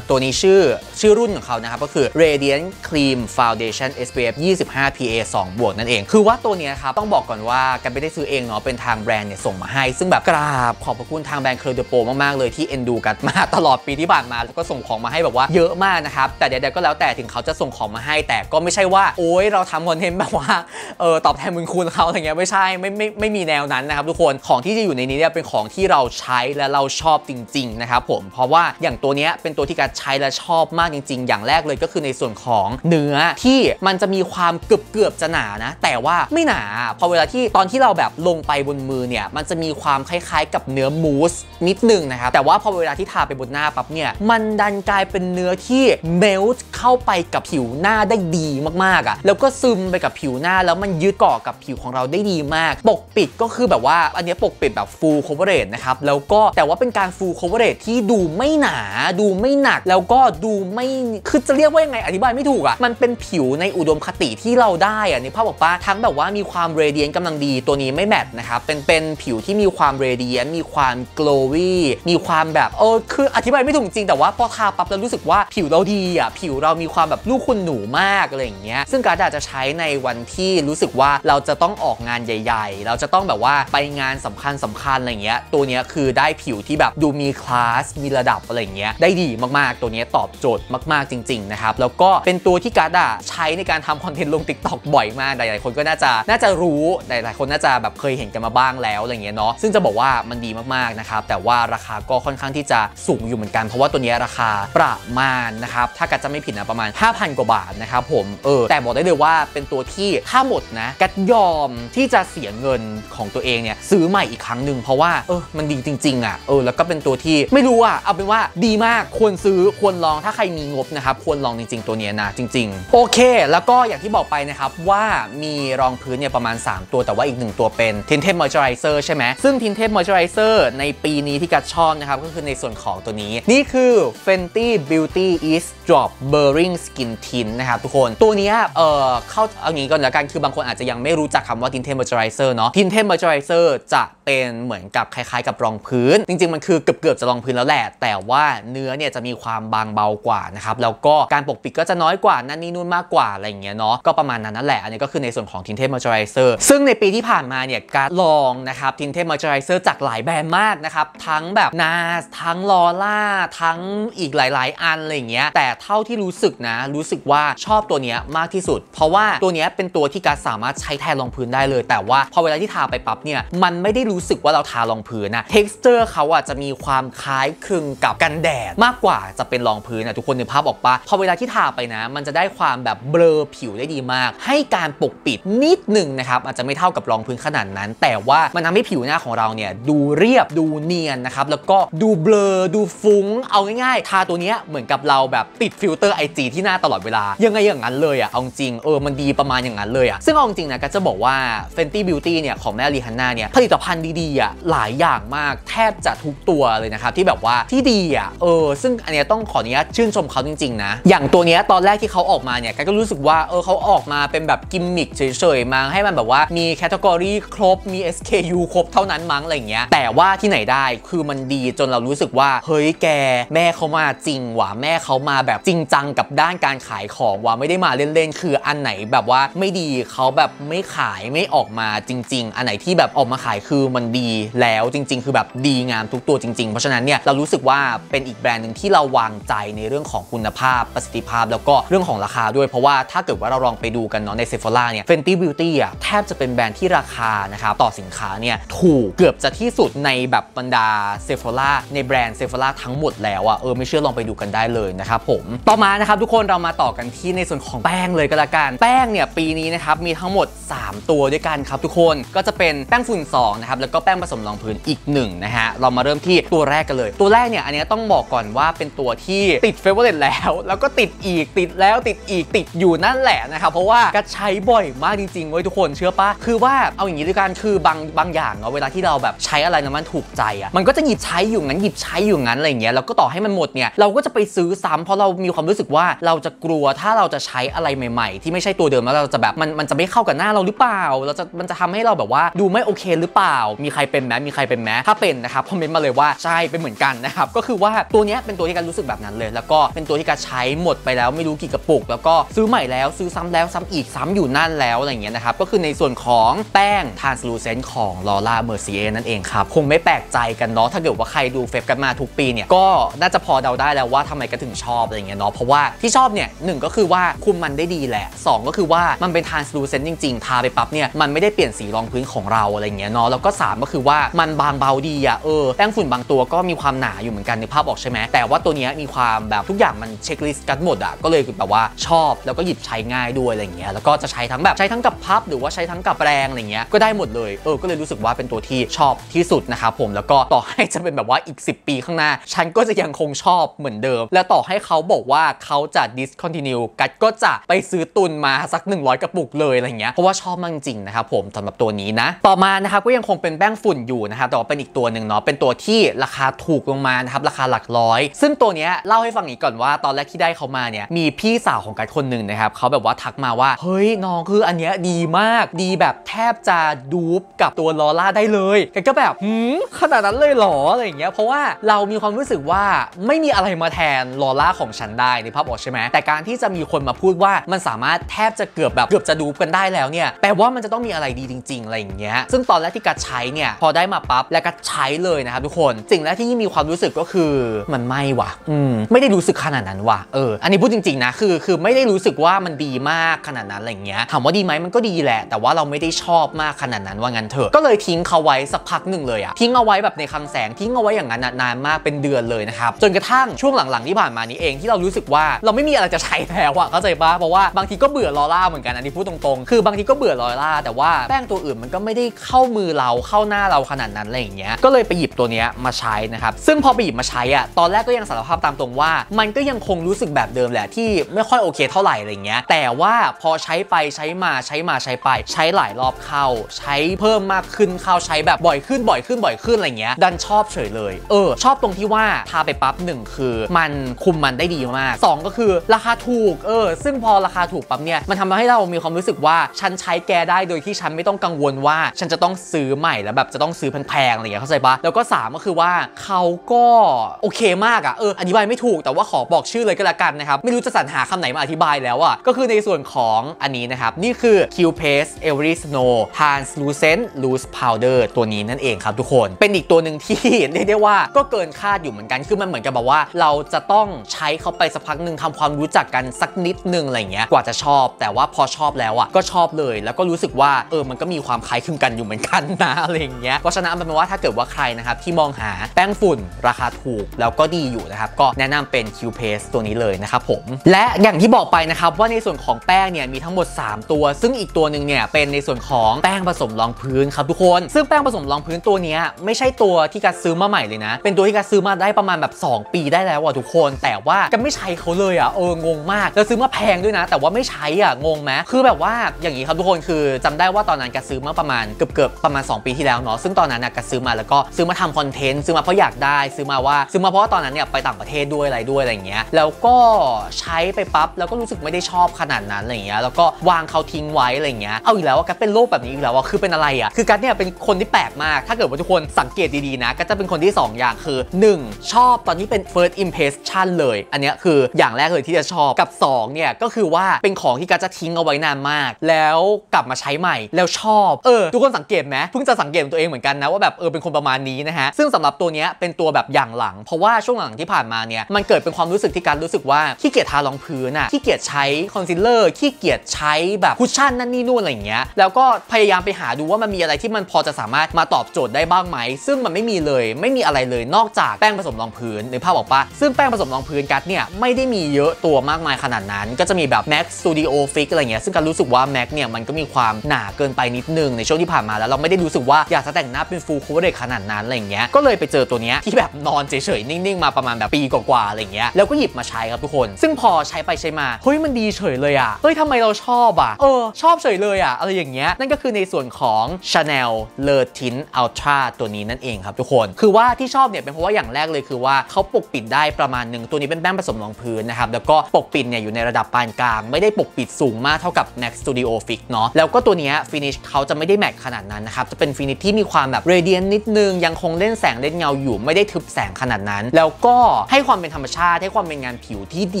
บตัวนี้ชื่อชื่อรุ่นของเขานะครับก็คือ Radiant Cream Foundation เอส พี เอฟ ยี่สิบห้า พี เอ สอง บวกนั่นเองคือว่าตัวนี้ครับต้องบอกก่อนว่ากันไม่ได้ซื้อเองเนาะเป็นทางแบรนด์เนี่ยส่งมาให้ซึ่งแบบกราบขอบพระคุณทางแบรนด์ Cle De Peau มากๆเลยที่เอ็นดูกันมาตลอดปีที่ผ่านมาแล้วก็ส่งของมาให้แบบว่าเยอะมากนะครับแต่เดี๋ยวก็แล้วแต่ถึงเขาจะส่งของมาให้แต่ก็ไม่ใช่ว่าโอ๊ยเราทำคอนเทนต์แบบว่าเออตอบแทนบุญคุณเขาอะไรเงี้ยไม่ใช่ไม่ไม่ไม่มีแนวนั้นนะครับทุกคนของที่จะอยู่ในนี้เนี่ยเป็นของที่เราใช้และเราชอบจริงๆนะครับผมเพราะว่าอย่างตัวนี้เป็นตัวที่การใช้และชอบมากจริงๆอย่างแรกเลยก็คือในส่วนของเนื้อที่มันจะมีความเกือบเกือบจะหนานะแต่ว่าไม่หนาพอเวลาที่ตอนที่เราแบบลงไปบนมือเนี่ยมันจะมีความคล้ายๆกับเนื้อมูสนิดนึงนะครับแต่ว่าพอเวลาที่ทาไปบนหน้าปั๊บเนี่ยมันดันกลายเป็นเนื้อที่เมลต์เข้าไปกับผิวหน้าได้ดีมากๆอ่ะแล้วก็ซึมไปกับผิวหน้าแล้วมันยึดเกาะกับผิวของเราได้ดีมากปกปิดก็คือแบบว่าอันนี้ปกปิดแบบ full coverage นะครับแล้วก็แต่ว่าเป็นการ full coverage ที่ดูไม่หนาดูไม่หนักแล้วก็ดูไม่คือจะเรียกว่ายังไงอธิบายไม่ถูกอ่ะมันเป็นผิวในอุดมคติที่เราได้อ่ะในภาพบอกว่าทั้งแบบว่ามีความ radiant กำลังดีตัวนี้ไม่แมทนะครับเป็นเป็นผิวที่มีความ radiant มีความ glowy มีความแบบเออคืออธิบายไม่ถูกจริงแต่ว่าพอทาปั๊บเรารู้สึกว่าผิวเราดีอ่ะผิวเรามีความแบบลูกคุณหนูมากอะไรอย่างเงี้ยซึ่งการจะใช้ในวันที่รู้สึกว่าเราจะต้องออกงานใหญ่ๆเราจะต้องแบบว่าไปงานสำคัญสำคัญอะไรเงี้ยตัวนี้คือได้ผิวที่แบบดูมีคลาสมีระดับอะไรเงี้ยได้ดีมากๆตัวนี้ตอบโจทย์มากๆจริงๆนะครับแล้วก็เป็นตัวที่การ์ดใช้ในการทำคอนเทนต์ลง TikTok บ่อยมากหลายๆคนก็น่าจะน่าจะรู้หลายๆคนน่าจะแบบเคยเห็นกันมาบ้างแล้วอะไรเงี้ยเนาะซึ่งจะบอกว่ามันดีมากๆนะครับแต่ว่าราคาก็ค่อนข้างที่จะสูงอยู่เหมือนกันเพราะว่าตัวนี้ราคาประมาณนะครับถ้าการ์ดจะไม่ผิดนะประมาณ ห้าพัน กว่าบาทนะครับผมเออแต่บอกได้เลยว่าเป็นตัวที่ถ้าหมดนะกัดยอมที่จะเสียเงินของตัวเองเนี่ยซื้อใหม่อีกครั้งหนึ่งเพราะว่าเออมันดีจริงๆอ่ะเออแล้วก็เป็นตัวที่ไม่รู้อ่ะเอาเป็นว่าดีมากควรซื้อควรลองถ้าใครมีงบนะครับควรลองจริงๆตัวเนี้ยนะจริงๆโอเคแล้วก็อย่างที่บอกไปนะครับว่ามีรองพื้นเนี่ยประมาณสามตัวแต่ว่าอีกหนึ่งตัวเป็น Tinted Moisturizer ใช่ไหมซึ่ง Tinted Moisturizer ในปีนี้ที่กัดชอบนะครับก็คือในส่วนของตัวนี้นี่คือ Fenty Beauty Eavesdrop Burning Skin Tint นะครับทุกคนตัวเนี้ยเออเข้าเอางี้ก่อนแล้วกันคือบางคนอาจจะยังไม่รู้จักคำว่า Tinted Moisturizer เนาะ Tinted Moisturizer จะเป็นเหมือนกับคล้ายๆกับรองพื้นจริงๆมันคือเกือบๆจะรองพื้นแล้วแหละแต่ว่าเนื้อเนี่ยจะมีความบางเบากว่านะครับแล้วก็การปกปิดก็จะน้อยกว่านั่นนี่นู่นมากกว่าอะไรอย่างเงี้ยเนาะก็ประมาณนั้นนั่นแหละอันนี้ก็คือในส่วนของ Tinted Moisturizer ซึ่งในปีที่ผ่านมาเนี่ยการลองนะครับ Tinted Moisturizer จากหลายแบรนด์มากนะครับทั้งแบบ NARS ทั้ง Lora ทั้งอีกหลายๆอันอะไรอย่างเงี้ยแต่เท่าที่รู้สึกนะรู้สึกว่าชอบตัวเนี้ยมากที่สุดเพราะว่าตัวเนี้ยเป็นตัวที่การสามารถใช้แทนรองพื้นได้เลยแต่ว่าพอเวลาที่ทาไปปั๊บเนี่ยมันไม่ได้รู้สึกว่าเราทารองพื้นนะ texture เขาอ่ะจะมีความคล้ายคลึงกับกันแดดมากกว่าจะเป็นรองพื้นนะทุกคนนึกภาพออกปะพอเวลาที่ทาไปนะมันจะได้ความแบบเบลอผิวได้ดีมากให้การปกปิดนิดหนึ่งนะครับอาจจะไม่เท่ากับรองพื้นขนาดนั้นแต่ว่ามันทำให้ผิวหน้าของเราเนี่ยดูเรียบดูเนียนนะครับแล้วก็ดูเบลอดูฟุ้งเอาง่ายๆทาตัวเนี้ยเหมือนกับเราแบบติดฟิลเตอร์ ไอ จี ที่หน้าตลอดเวลายังไงอย่างนั้นเลยอ่ะเอาจริงเออมันดีประมาณอย่างนั้นเลยอ่ะซึ่งเอาจริงนะก็จะบอกว่า Fenty Beauty เนี่ยของแม่รีฮันน่าเนี่ยผลิตภัณฑ์ดีๆอ่ะหลายอย่างมากแทบจะทุกตัวเลยนะครับที่แบบว่าที่ดีอ่ะเออซึ่งอันเนี้ยต้องขออนุญาตชื่นชมเขาจริงๆนะอย่างตัวเนี้ยตอนแรกที่เขาออกมาเนี่ยก็รู้สึกว่าเออเขาออกมาเป็นแบบกิมมิคเฉยๆมาให้มันแบบว่ามีแคตตากรีครบมี เอส เค ยู ครบเท่านั้นมั้งอะไรเงี้ยแต่ว่าที่ไหนได้คือมันดีจนเรารู้สึกว่าเฮ้ยแกแม่เขามาจริงว่ะแม่เขามาแบบจริงจังกับด้านการขายของว่ะไม่ได้มาเล่นๆคืออันไหนแบบว่าไม่ดีเขาแบบไม่ขายไม่ออกมาจริงๆอันไหนที่แบบออกมาขายคือมันดีแล้วจริงๆคือแบบดีงามทุกตัวจริงๆเพราะฉะนั้นเนี่ยเรารู้สึกว่าเป็นอีกแบรนด์หนึ่งที่เราวางใจในเรื่องของคุณภาพประสิทธิภาพแล้วก็เรื่องของราคาด้วยเพราะว่าถ้าเกิดว่าเราลองไปดูกันเนาะในเซฟอร่าเนี่ย Fenty Beauty อ่ะแทบจะเป็นแบรนด์ที่ราคานะครับต่อสินค้าเนี่ยถูกเกือบจะที่สุดในแบบบรรดาเซฟอร่าในแบรนด์เซฟอร่าทั้งหมดแล้วอ่ะเออไม่เชื่อลองไปดูกันได้เลยนะครับผมต่อมานะครับทุกคนเรามาต่อกันที่ในส่วนของแป้งเลยก็แล้วกันแป้งเนี่ยปีนี้นะครับมีทั้งหมดสามตัวด้วยกันครับทุกคนก็จะเป็นแป้งฝุ่นสองนะครับแล้วก็แป้งผสมรองพื้นอีกหนึ่งนะฮะเรามาเริ่มที่ตัวแรกกันเลยตัวแรกเนี่ยอันนี้ต้องบอกก่อนว่าเป็นตัวที่ติดเฟเวอร์เรทแล้วแล้วก็ติดอีกติดแล้วติดอีกติดอยู่นั่นแหละนะครับเพราะว่าก็ใช้บ่อยมากจริงๆเว้ยทุกคนเชื่อปะคือว่าเอาอย่างนี้ด้วยกันคือบางบางอย่างเนาะเวลาที่เราแบบใช้อะไรนะมันถูกใจอ่ะมันก็จะหยิบใช้อยู่งั้นหยิบใช้อยู่งั้นอะไรเงี้ยแล้วก็ต่อให้มันหมดเนี่ยเราก็จะไปซื้อซ้ำเพราะเรามีความรู้สึกว่าเราจะกลัวถ้าเราจะใช้อะไรใหม่ๆที่ไม่ใช่ตัวเดิมแล้วเราจะแบบมันมันจะไม่เข้ากับหน้าเราหรือเปล่าเราจะมันจะทำให้เราแบบว่าดูไม่โอเคหรือเปล่ามีใครเป็นไหมมีใครเป็นไหมถ้าเป็น เป็นนะครับคอมเมนต์มาเลยว่าใช่เป็นเหมือนกันนะครับก็คือว่าตัวนี้เป็นตัวที่การรู้สึกแบบนั้นเลยแล้วก็เป็นตัวที่การใช้หมดไปแล้วไม่รู้กี่กระปุกแล้วก็ซื้อใหม่แล้วซื้อซ้ำแล้วซ้ำอีกซ้ำอยู่นั่นแล้วอะไรเงี้ยนะครับก็คือในส่วนของแป้ง Translucent ของ Laura Mercier นั่นเองครับคงไม่แปลกใจกันเนาะถ้าเกิดว่าใครดูเฟซกันมาทุกปีเนี่ยก็น่าจะพอเดาได้แล้วว่าทำไมก็ถึงชอบอะไรเงี้ยเนาะเพราะว่าที่ชอบเนี่ยหนึ่งก็คือว่าคุมมันได้ดีแหละสองก็คือว่ามันเป็น Translucent จริงๆทาไปปั๊บเนี่ยมันไม่ได้เปลี่ยนสีรองพื้นของเราอะไรเงี้ยเนาะแล้วก็สามก็คือว่ามันบางเบาดีอะเออแป้งฝุ่นบางตัวก็มีความหนาอยู่เหมือนกันในภาพออกใช่ไหมแต่ว่าตัวนี้มีความแบบทุกอย่างมันเช็คลิสต์กันหมดอะก็เลยแบบว่าชอบแล้วก็หยิบใช้ง่ายด้วยอะไรเงี้ยแล้วก็จะใช้ทั้งแบบใช้ทั้งกับพับหรือว่าใช้ทั้งกับแปรงอะไรเงี้ยก็ได้หมดเลยเออก็เลยรู้สึกว่าเป็นตัวที่ชอบที่สุดนะครับผมแล้วก็ต่อให้จะเป็นแบบว่าอีกสิบปีข้างหน้าฉันก็จะยังคงชอบเหมือนเดิมและต่อให้เขาบอกว่าเขาจะ discontinue กัดก็จะไปซื้อตุนมาสักหนึ่งร้อยกระปุกเลยอะไรเงี้ยเพราะว่าชอบมากจริงนะครับผมสำหรับตัวนี้นะต่อมานะครับก็ยังคงเป็นแป้งฝุ่นอยู่นะครับแต่ว่าเป็นอีกตัวหนึ่งเนาะเป็นตัวที่ราคาถูกลงมานะครับราคาหลักร้อยซึ่งตัวนี้เล่าให้ฟังอีกก่อนว่าตอนแรกที่ได้เขามาเนี่ยมีพี่สาวของกัดคนหนึ่งนะครับเขาแบบว่าทักมาว่าเฮ้ยน้องคืออันเนี้ยดีมากดีแบบแทบจะดูปกับตัวลอร่าได้เลยกัดก็แบบหืมขนาดนั้นเลยหรออะไรอย่างเงี้ยเพราะว่าเรามีความรู้สึกว่าไม่มีอะไรมาแทนลอร่าของฉันได้ในภาพออกใช่ไหมแต่การที่จะมีคนมาพูดว่ามันสามารถแทบจะเกือบแบบเกือบจะดูปกันได้แล้วเนี่ยแปลว่ามันจะต้องมีอะไรดีจริงๆอะไรอย่างเงี้ยซึ่งตอนแรกที่กัดใช้เนี่ยพอได้มาปั๊บแล้วกัดใช้เลยนะครับทุกคนสิ่งแรกที่มีความรู้สึกก็คือมันไม่ว่ะอืมไม่ได้รู้สึกขนาดนั้นว่ะเอออันนี้พูดจริงๆนะคือคือไม่ได้รู้สึกว่ามันดีมากขนาดนั้นอะไรเงี้ยถามว่าดีไหมมันก็ดีแหละแต่ว่าเราไม่ได้ชอบมากขนาดนั้นว่างั้นเถอะก็เลยทิ้งเขาไว้สักพักหนึ่งเลยอะทิ้งเอาไว้แบบในคลังแสงทิ้งเอาไว้อย่างนั้นนานมากเป็นเดือนเลยนะครับจนกระทั่งช่วงหลังๆที่ผ่านมานี้เองที่เรารู้สึกว่าเราไม่มีอะไรจะใช้แล้วอะเข้าใจปะเพราะว่าบางทีก็เบื่อลอร่าเหมือนกันอันนี้พูดตรงๆคือบางทีก็เบื่อลอร่าแต่ว่าแป้งตัวอื่นมันก็ไม่ได้เข้ามือเราเข้าหน้าเราขนาดนั้นอะไรอย่างเงี้ยก็เลยไปหยิบตัวเนี้ยมาใช้นะครับซึ่งพอไปหยิบมาใช้อะตอนแรกก็ยังสารภาพตามตรงว่ามันก็ยังคงรู้สึกแบบเดิมแหละที่ไม่ค่อยโอเคเท่าไหร่อะไรเงี้ยแต่ว่าพอใช้ไปใช้มาใช้มาใช้ไปใช้หลายรอบเข้าใช้เพิ่มมากขึ้นเข้าใช้แบบบ่อยขึ้นบ่อยขึ้นบ่อยขึ้นอะไรเงี้ยดันชอบเฉยเลยเออชอบตรงที่ว่าทาไปปั๊บหนึ่งคือมันคุมมันได้ดีมากสองก็คือราคาถูกเออซึ่งพอราคาถูกปั๊บเนี่ยมันทำให้เรามีความรู้สึกว่าฉันใช้แกได้โดยที่ฉันไม่ต้องกังวลว่าฉันจะต้องซื้อใหม่แล้วแบบจะต้องซื้อแพงๆอะไรเงี้ยเข้าใจปะแล้วก็สามก็คือว่าเขาก็โอเคมากอ่ะเอออธิบายไม่ถูกแต่ว่าขอบอกชื่อเลยก็แล้วกันนะครับไม่รู้จะสรรหาคำไหนมาอธิบายแล้วอ่ะก็คือในส่วนของอันนี้นะครับนี่คือ Q Paste Every Snow Translucent Loose Powder ตัวนี้นั่นเองครับทุกคนเป็นอีกตัวหนึ่งที่เรียกได้ว่าก็เกินคาดอยู่เหมือนกันคือมันเหมือนกับแบบว่าเราจะต้องใช้เขาไปสักพักหนึ่งทำความรู้จักกันสักนิดนึงอะไรเงี้ยกว่าจะชอบแต่ว่าพอชอบแล้วอ่ะก็ชอบเลยแล้วก็รู้สึกว่าเออมันก็มีความคล้ายคลึงกันอยู่เหมือนกันนะอะไรเงี้ยเพราะฉะนั้นเป็นว่าถ้าเกิดว่าใครนะครับที่มองหาแป้งฝุ่นราคาถูกแล้วก็ดีอยู่นะครับก็แนะนำเป็น Q Paste ตัวนี้เลยนะครับผมและอย่างที่บอกไปนะครับว่าในส่วนของแป้งเนี่ยมีทั้งหมดสามตัวซึ่งอีกตัวหนึ่งเนี่ยเป็นในส่วนของแป้งผสมรองพื้นครับทุกคนซึ่งแป้งผสมรองพื้นตัวนี้ไม่ใช่ตัวที่กัดซื้อมาใหม่เลยนะเป็นตัวที่กัดซื้อมาได้ประมาณแบบสองปีได้แล้วอ่ะทุกคนแต่ว่ากัดไม่ใช้เขาเลยอ่ะเอองงมากแล้วซื้อมาแพงด้วยนะแต่ว่าไม่ใช้อ่ะงงไหมคือแบบว่าอย่างนี้ครับทุกคนคือจำได้ว่าตอนนั้นกัดซื้อมาประมาณเกือบๆประมาณสองปีที่แล้วเนาะซึ่งตอนนั้นกัดซื้อมาแล้วก็ซื้อมาทำคอนเทนต์ซื้อมาเพราะอยากได้ซื้อมาว่าซื้อมาเพราะว่าตอนนั้นเนี่ยไปต่างประเทศด้วยอะไรด้วยอะไรเงี้ยแล้วก็ใช้ไปปั๊บแล้วก็รู้สึกไม่ได้ชอบขนาดนั้นอะไรเงี้ยแล้วก็วางเขาทิ้งไว้อะไรเงี้ยเอาอีกแล้วว่ากัดเป็นโรคแบบนี้อีกแล้วว่าคือเป็นอะไรอ่ะคือกัดเนี่ยเป็นคนที่แปลกมากถ้าเกิดว่าทุกคนสังเกตดีๆนะกัดจะเป็นคนที่สองอย่างคือหนึ่งชอบตอนนี้เป็น first impression เลยอันเนี้ยคืออย่างแรกเลยที่จะชอบกับสองเนี่ยก็คือว่าเป็นของที่กัดจะทิ้งเอาไว้นานมากแล้วกลับมาใช้ใหม่แล้วชอบเออทุกคนสังเกตไหมเพิ่งจะสังเกตตัวเองเหมือนกันนะว่าแบบเออเป็นคนประมาณนี้นะฮะซึ่งสำหรับตัวนี้เป็นตัวแบบอย่างหลังเพราะว่าช่วงหลังที่ผ่านมาเนี่ยมันเกิดเป็นความรู้สึกที่การรู้สึกว่าขี้เกียจทารองพื้นอ่ะขี้เกียจใช้คอนซีลเลอร์ขี้เกียจใช้แบบคุชชั่นนั่นนี่นู่นอะไรอย่างเงี้ยแล้วก็พยายามไปหาดูว่ามันมีอะไรที่มันพอจะสามารถมาตอบโจทย์ได้บ้างไหมซึ่งมันไม่มีเลยไม่มีอะไรเลยนอกจากแป้งผสมรองพื้นหรือภาพบอกปะซึ่งแป้งผสมรองพื้นกัดเนี่ยไม่ได้มีเยอะตัวมากมายขนาดนั้นก็จะมีแบบ Max Studio Fix อะไรเงี้ยซึ่งการรู้สึกว่า Max เนี่ยมันก็มีความหนาเกินไปนิดนึงในช่วงที่ผ่านมาแล้วเราไม่ได้รู้สึกว่าอยากจะแต่งหน้าเป็นฟูลคัฟเวอร์ขนาดนั้นอะไรเงี้ยก็เลยไปเจอตัวเนี้ยที่แบบนอนเฉยๆนิ่งๆมาประมาณแบบปีกว่าๆอะไรเงี้ยแล้วก็หยิบมาใช้ครับทุกคนซึ่งพอใช้ไปใช้มาเฮ้ยมันดีเฉยเลยอ่ะเฮ้ยทำไมเราชอบอ่ะเออชอบเฉยเลยอ่ะอะไรอย่างเงี้ยนั่นก็คือในส่วนของ Chanel Le Tint Ultra ตัวนี้นั่นเองครับทุกคนคือว่าที่ชอบเนี่ยเป็นเพราะว่าอย่างแรกเลยคือว่าเขาปกปิดได้ประมาณหนึ่งตัวนี้เป็นแป้งผสมรองพื้นนะครับแล้วก็ปกปิดเนี่ยอยู่ในระดับปานกลางไม่ได้ปกปิดสูงมากเท่ากับ Max Studio Fix เนาะแล้วก็ตัวเนี้ย finish เขาจะไม่ได้แมทขนาดนั้นนะครับจะเป็น finish ที่มีความแบบ radiant นิดนึง นึงยังคงเล่นแสงเล่นเงาอยู่ไม่ได้ทึบแสงขนาดนั้นแล้วก็ให้ความเป็นธรรมชาติให้ความเป็นงานผิวที่ด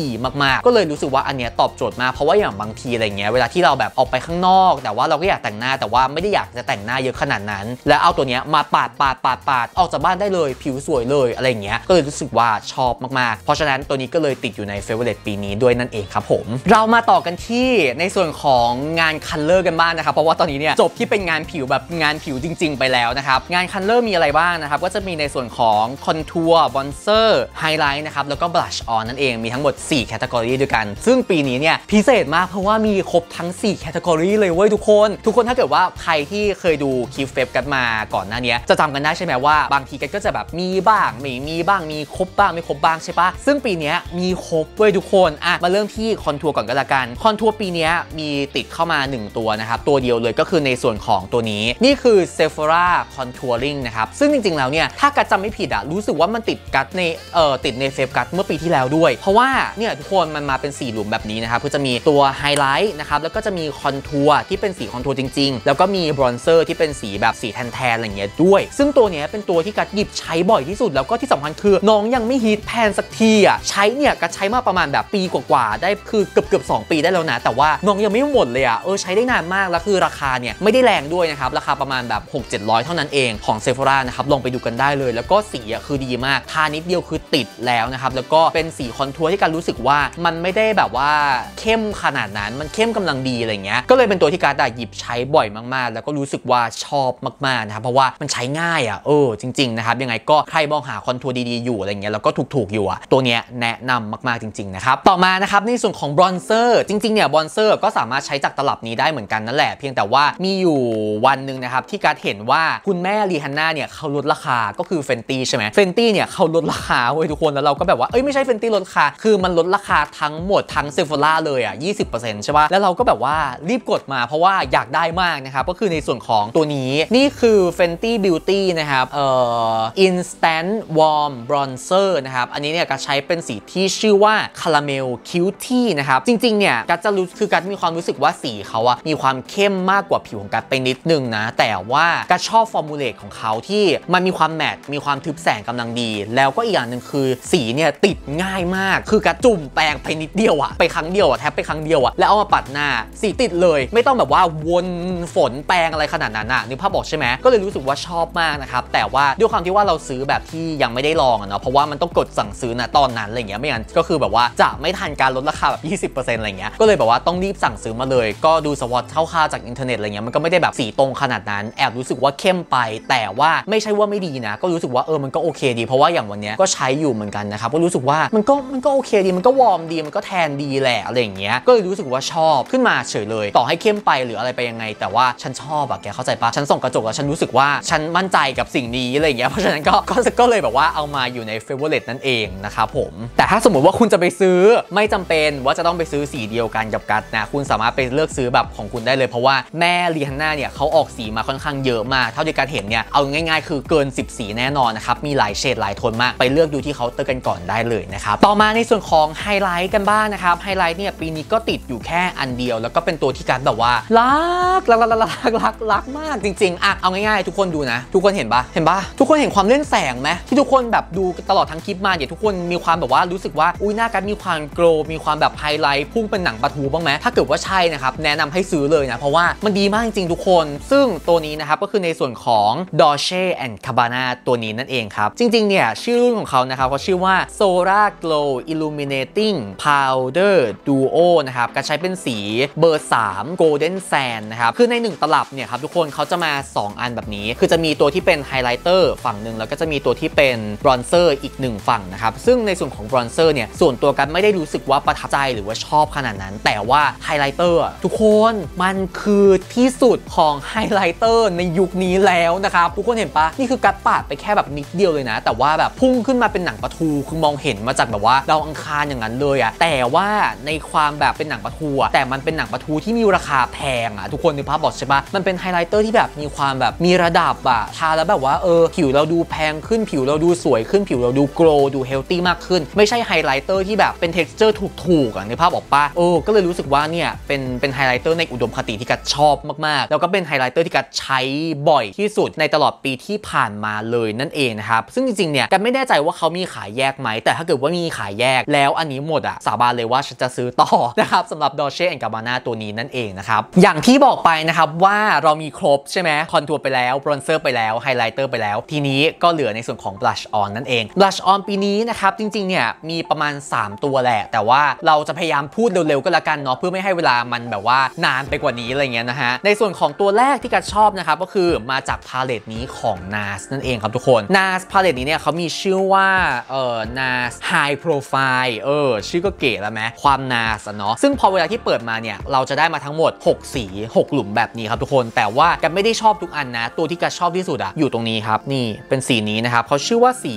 ีมากๆก็เลยรู้สึกว่าอันเนี้ยตอบโจทย์มากเพราะว่าอย่างบางทีอะไรเงี้ยเวลาที่เราแบบออกไปข้างนอกแต่ว่าเราก็อยากแต่งหน้าแต่ว่าไม่ได้อยากจะแต่งหน้าเยอะขนาดนั้นแล้วเอาตัวเนี้ยมาปาดปาดปาดปาดออกจากบ้านได้เลยผิวสวยเลยอะไรเงี้ยก็เลยรู้สึกว่าชอบมากๆเพราะฉะนั้นตัวนี้ก็เลยติดอยู่ใน Favorite ปีนี้ด้วยนั่นเองครับผมเรามาต่อกันที่ในส่วนของงานคัลเลอร์กันบ้างนะครับเพราะว่าตอนนี้เนี่ยจบที่เป็นงานผิวแบบงานผิวจริงๆไปแล้วนะครับงานคัลเลอร์มีอะไรบ้างนะครับก็จะมีในส่วนของคอนทัวร์บอนเซอร์ไฮไลท์นะครับแล้วก็บลัชออนนั่นเองมีทั้งหมดสี่แคตตากรีด้วยกันซึ่งปีนี้เนี่ยพิเศษมากเพราะว่ามีครบทั้งสี่แคตตากรีเลยเว้ยทุกคนทุกคนถ้าเกิดว่าใครที่เคยดูคลิปเฟบกันมาก่อนหน้านี้จะจำกันได้ใช่ไหมว่าบางทีกันก็จะแบบมีบ้างไม่มีบ้างมีครบบ้างไม่ครบบ้างใช่ปะซึ่งปีนี้มีครบเว้ยทุกคนอ่ะมาเริ่มที่คอนทัวร์ก่อนก็แล้วกันคอนทัวร์ปีนี้มีติดเข้ามาหนึ่งตัวนะครับตัวเดียวเลยก็คือในส่วนของตัวนี้นี่คือ Sephora Contouring นะครับซึ่งจริงๆแล้วเนี่ยถ้ากัดจำไม่ผิดอะรู้สึกว่ามันติดกัดในเอ่อติดในเฟบกัดเมื่อปีที่แล้วด้วยเพราะว่าเนี่ยทุกคนมันมาเป็นสี่หลุมแบบนี้นะครับก็จะมีตัวไฮไลท์นะครับแล้วก็จะมีคอนทัวร์ที่เป็นสีคอนทัวร์จริงๆแล้วก็มีบรอนเซอร์ที่เป็นสีแบบสีแทนๆอะไรเงี้ยด้วยซึ่งตัวเนี้ยเป็นตัวที่กัดหยิบใช้บ่อยที่สุดแล้วก็ที่สำคัญคือน้องยังไม่ฮิตแพนสักทีอะใช้เนี่ยกัดใช้มาประมาณแบบปีกว่าๆได้คือเกือบๆสองปีได้แล้วนะแต่ว่าน้องยังไม่หมดเลยอะเออใช้ได้นานมากแล้วคือราคาเนี่ยไม่ได้แรงด้วยนะครับราคาประมาณแบบหกเจ็ดร้อยเท่านั้นเองของ Sephora นะครับลองไปดูกันได้เลยแล้วก็สีอะคือดีมากทานิดเดียวคือติดแล้วนะครับแล้วก็เป็นสีคอนทัวร์ที่กัดรู้สึกว่ามันไม่ได้แบบว่าเข้มขนาดนั้นมันเข้มกำลังดีอะไรเงี้ยก็เลยเป็นตัวที่กัดอะหยิบใช้บ่อยมากๆแล้วก็รู้สึกว่าชอบมากๆนะครับเพราะว่ามันใช้ง่ายอะเออจริงๆนะครับยังไงก็ใครมองหาคอนทัวร์ดีๆอยู่อะไรเงี้ยแล้วก็ถูกๆอยู่อะตัวเนี้ยแนะนำมากๆจริงๆนะครับต่อมานะครับในส่วนของบรอนเซอร์จริงๆเนี่ยบรอนเซอร์ก็สามารถใช้จากตลับนี้ได้เหมือนกันนั่นแหละเพียงแต่ว่ามีอยู่วันหนึ่งนะครับที่กัดเห็นว่าคุณแม่รีฮันน่าเนี่ยเขาลดราคาก็คือ Fenty ใช่ไหม Fenty เนี่ยเขาลดราคาเว้ยทุกคนแล้วเราก็แบบว่าเอ้ยไม่ใช่ Fenty ลดราคาคือมันลดราคาทั้งหมดทั้ง Sephora เลยอ่ะ ยี่สิบเปอร์เซ็นต์ ใช่ป่ะแล้วเราก็แบบว่ารีบกดมาเพราะว่าอยากได้มากนะครับก็คือในส่วนของตัวนี้นี่คือ Fenty Beauty นะครับเอ่อ Instant Warm Bronzer นะครับอันนี้เนี่ยกัดใช้เป็นสีที่ชื่อว่า Caramel Cutie นะครับจริงๆเนี่ยกัดจะรู้คือกัดมีความรู้สึกว่าสีเขาอะมีความเข้มมากกว่าผิวของกัดไปนิดนึงนะแต่ว่ากัดชอบฟอร์มูเลตของเขาที่มันมีความแมตต์มีความทึบแสงกำลังดีแล้วก็อีกอย่างหนึ่งคือสีเนี่ยติดง่ายมากคือกัดจุ่มแปรงไปนิดเดียวอะไปครั้งเดียวอะแทบไปครั้งเดียวอะแล้วเอามาปัดหน้าสีติดเลยไม่ต้องแบบว่าวนฝนแปรงอะไรขนาดนั้นอะนึกภาพออกใช่ไหมก็เลยรู้สึกว่าชอบมากนะครับแต่ว่าด้วยความที่ว่าเราซื้อแบบที่ยังไม่ได้ลองอะเนาะเพราะว่ามันต้องกดสั่งซื้อนะตอนนั้นอะไรเงี้ยไม่งั้นก็คือแบบว่าจะไม่ทันการลดราคาแบบ ยี่สิบเปอร์เซ็นต์ อะไรเงี้ยก็เลยแบบว่าต้องรีบสั่งซื้อมาเลยก็ดูสวอตเข้าๆจากอินเทอร์เน็ตอะไรเงี้ยมันก็ไม่ได้แบบสีตรงขนาดนั้นแอบรู้สึกว่าเข้มไปแต่ว่าไม่ใช่ว่าไม่ดีนะก็รู้สึกว่าเออมันก็โอเคดีเพราะว่าอย่างวันเนี้ยก็ใช้อยู่เหมือนกันนะครับก็รู้สึกว่ามันก็มันก็โอเคดีมันก็วอร์มดีมันก็แทนดีแหละอะไรอย่างเงี้ยก็เลยรู้สึกว่าชอบขึ้นมาเฉยเลยต่อให้เข้มไปหรืออะไรไปยังไงแต่ว่าฉันชอบอะแกเข้าใจปะฉันส่องกระจกแล้วฉันรู้สึกว่าฉันมั่นใจกับสิ่งนี้อะไรเงี้ยเพราะฉะนั้นก็ก็เลยแบบว่าเอามาอยู่ใน Favorite นั่นเองนะครับผมแต่ถ้าสมมติว่าคุณจะไปซื้อไม่จำเป็นว่าจะต้องไปซื้อสีเดียวกันกับกัดนะคุณสามารถไปเลือกซื้อแบบของคุณได้เลยเพราะว่าแม่รีฮันน่าเนี่ยเขาออกสีมาค่อนข้างเยอะมากเท่าที่กัดเห็นเนี่ยเอาง่ายๆคือเกินสิบสีแน่นอนนะครับมีหลายเฉดหลายโทนมากไปเลือกดูที่เคาน์เตอร์กันก่อนได้เลยนะครับต่อมาในส่วนของไฮไลท์กันบ้างนะครับไฮไลท์เนี่ยปีนี้ก็ติดอยู่แค่อันเดียวแล้วก็เป็นตัวที่กัดแบบว่ารักรักรักรักรักรักมากจริงๆอ่ะเอาง่ายๆทุกคนดูนะทุกคนเห็นปะเห็นปะทุกคนเห็นความเล่นแสงไหมที่ทุกคนแบบดูตลอดทั้งคลิปมาเนี่ยทุกคนมีความแบบว่ารู้สึกว่าอุ้ยหน้ากัดมีความโกลว์มีความแบบไฮไลท์พุ่งเป็นหนังปลาทูบ้างไหมถ้าเกิดว่าใช่นะครับแนะนำให้ซื้อเลยนะเพราะว่ามันดีมากจริงๆทุกคนซึ่งตัวนี้นะครับก็คือในส่วนของ Dolce and Gabbana ตัวนี้นั่นเองครับจริงๆเนี่ยชื่อรุ่นของเขานะครับเขาชื่อว่า Solar Glow Illuminating Powder Duo นะครับก็ใช้เป็นสีเบอร์สาม Golden Sand นะครับคือในหนึ่งตลับเนี่ยครับทุกคนเขาจะมาสองอันแบบนี้คือจะมีตัวที่เป็นไฮไลท์เตอร์ฝั่งหนึ่งแล้วก็จะมีตัวที่เป็นบรอนเซอร์อีกหนึ่งฝั่งนะครับซึ่งในส่วนของบรอนเซอร์เนี่ยส่วนตัวกันไม่ได้รู้สึกว่าประทับใจหรือว่าชอบขนาดนั้นแต่ว่าไฮไลท์เตอร์ทุกคนมันคือที่สุดของไฮไลท์เตอร์ในยุคนี้แล้วนะครับทุกคนเห็นปะนี่คือกัดปาดไปแค่แบบนิดเดียวเลยนะแต่ว่าแบบพุ่งขึ้นมาเป็นหนังปลาทูคือมองเห็นมาจากแบบว่าดาวอังคารอย่างนั้นเลยอะแต่ว่าในความแบบเป็นหนังปลาทูอะแต่มันเป็นหนังปลาทูที่มีราคาแพงอะทุกคนนึกภาพบอกใช่ปะมันเป็นไฮไลท์เตอร์ที่แบบมีความแบบมีระดับอะทาแล้วแบบว่าเออผิวเราดูแพงขึ้นผิวเราดูสวยขึ้นผิวเราดูโกลว์ดูเฮลตี้มากขึ้นไม่ใช่ไฮไลท์เตอร์ที่แบบเป็น texture ถูกๆอะนึกภาพออกปะเออก็เลยรู้สึกว่าเนี่ยเป็นเป็นไฮไลท์เตอร์ในอุดมคติที่กัดชอบมากๆแล้วก็เป็นไฮไลท์เตอร์ที่กัดใช้บ่อยที่สุดในตลอดปี ปีที่ผ่านมาเลยนั่นเองนะครับซึ่งจริงๆเนี่ยกันไม่แน่ใจว่าเขามีขายแยกไหมแต่ถ้าเกิดว่ามีขายแยกแล้วอันนี้หมดอะสาบานเลยว่าฉันจะซื้อต่อนะครับสำหรับดอเช่แอนด์กาบาน่าตัวนี้นั่นเองนะครับอย่างที่บอกไปนะครับว่าเรามีครบใช่ไหมคอนทัวร์ไปแล้วบรอนเซอร์ไปแล้วไฮไลท์เตอร์ไปแล้วทีนี้ก็เหลือในส่วนของบลัชออนนั่นเองบลัชออนปีนี้นะครับจริงๆเนี่ยมีประมาณสามตัวแหละแต่ว่าเราจะพยายามพูดเร็วๆก็แล้วกันเนาะเพื่อไม่ให้เวลามันแบบว่านานไปกว่านี้อะไรเงี้ยนะฮะในส่วนของตัวแรกที่กัดชอบนะครับก็คือมาจากพาเลตนี้ของ นารส นั่นเองครับทุกคน นารส พาเลตนี้เนี่ยเขามีชื่อว่าเอ่อ นารส High Profile เออชื่อก็เก๋แล้วไหมความ นารส เนาะซึ่งพอเวลาที่เปิดมาเนี่ยเราจะได้มาทั้งหมดหกสีหกหลุมแบบนี้ครับทุกคนแต่ว่ากัดไม่ได้ชอบทุกอันนะตัวที่กัดชอบที่สุดอะอยู่ตรงนี้ครับนี่เป็นสีนี้นะครับเขาชื่อว่าสี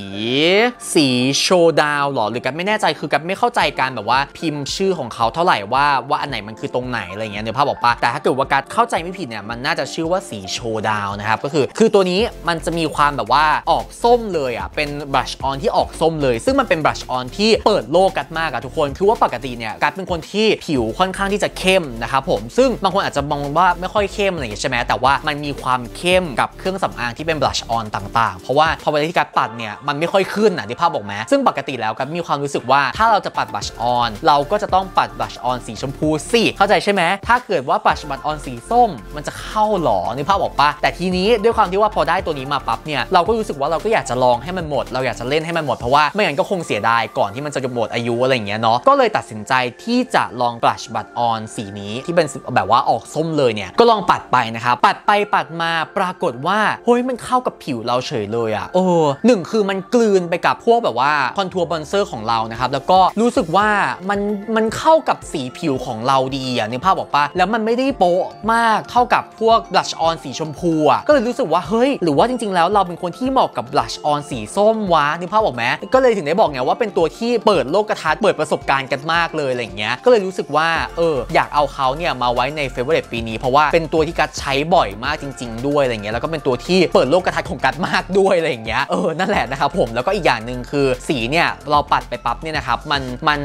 สีโชว์ดาวหรอหรือกัดไม่แน่ใจคือกัดไม่เข้าใจการแบบว่าพิมพ์ชื่อของเขาเท่าไหร่ว่าว่าอันไหนมันคือตรงไหนอะไรเงี้ยเนื้อผ้าบอกปะแต่ถ้าเกิดว่ากัดเข้าใจไม่ผิดเนี่ยมันน่าจะชื่อว่าสีโชว์ดาวนะครับก็คือคือตัวนี้มันจะมีความแบบว่าออกส้มเลยอ่ะเป็นบลัชออนที่ออกส้มเลยซึ่งมันเป็นบลัชออนที่เปิดโลกกัดมากอะทุกคนคือว่าปกติเนี่ยกัดเป็นคนที่ผิวค่อนข้างที่จะเข้มนะครับผมซึ่งบางคนอาจจะมองว่าไม่ค่อยเข้มอะไรอย่างเงี้ยใช่ไหมแต่ว่ามันมีความเข้มกับเครื่องสำอางที่เป็นบลัชออนต่างๆเพราะว่าพอเวลาที่กัดปัดเนี่ยมันไม่ค่อยขึ้นอะที่ภาพบอกไหมซึ่งปกติแล้วกัดมีความรู้สึกว่าถ้าเราจะปัดบลัชออนเราก็จะต้องปัดบลัชออนสีชมพูสิเข้าใจใช่ไหมถ้าเกิดว่าปัดบลัชออนสีส้มมันจะเข้าหรอนี่ภาพบอกปะแต่ทีนี้ด้วยความที่ว่าพอได้ตัวนี้มาปั๊บเนี่ยเราก็รู้สึกว่าเราก็อยากจะลองให้มันหมดเราอยากจะเล่นให้มันหมดเพราะว่าไม่งั้นก็คงเสียดายก่อนที่มันจะหมดอายุอะไรอย่างเงี้ยเนาะก็เลยตัดสินใจที่จะลองปัดบลัชออนสีนี้ที่เป็นแบบว่าออกส้มเลยเนี่ยก็ลองปัดไปนะครับปัดไปปัดมาปรากฏว่าเฮ้ยมันเข้ากับผิวเราเฉยเลยอ่ะโอ้หนึ่งคือมันกลืนไปกับพวกแบบว่าคอนทัวร์บอนเซอร์ของเรานะครับแล้วก็รู้สึกว่ามันมันเข้ากับสีผิวของเราดีอ่ะในภาพบอกปะแล้วมันไม่ได้โป๊ะมากเท่ากับพวกบลัชออนสีชมพูอ่ะก็เลยรู้สึกว่าเฮ้ยหรือว่าจริงๆแล้วเราเป็นคนที่เหมาะกับบลัชออนสีส้มวะนึกภาพออกไหมก็เลยถึงได้บอกไงว่าเป็นตัวที่เปิดโลกทัศน์เปิดประสบการณ์กันมากเลยอะไรอย่างเงี้ยก็เลยรู้สึกว่าเอออยากเอาเขาเนี่ยมาไว้ในเฟเวอร์เรตปีนี้เพราะว่าเป็นตัวที่กัดใช้บ่อยมากจริงๆด้วยอะไรเงี้ยแล้วก็เป็นตัวที่เปิดโลกทัศน์ของกัดมากด้วยอะไรอย่างเงี้ยเออนั่นแหละนะครับผมแล้วก็อีกอย่างหนึ่งคือสีเนี่ยเราปัดไปปั๊บเนี่ยนะครับมันมัน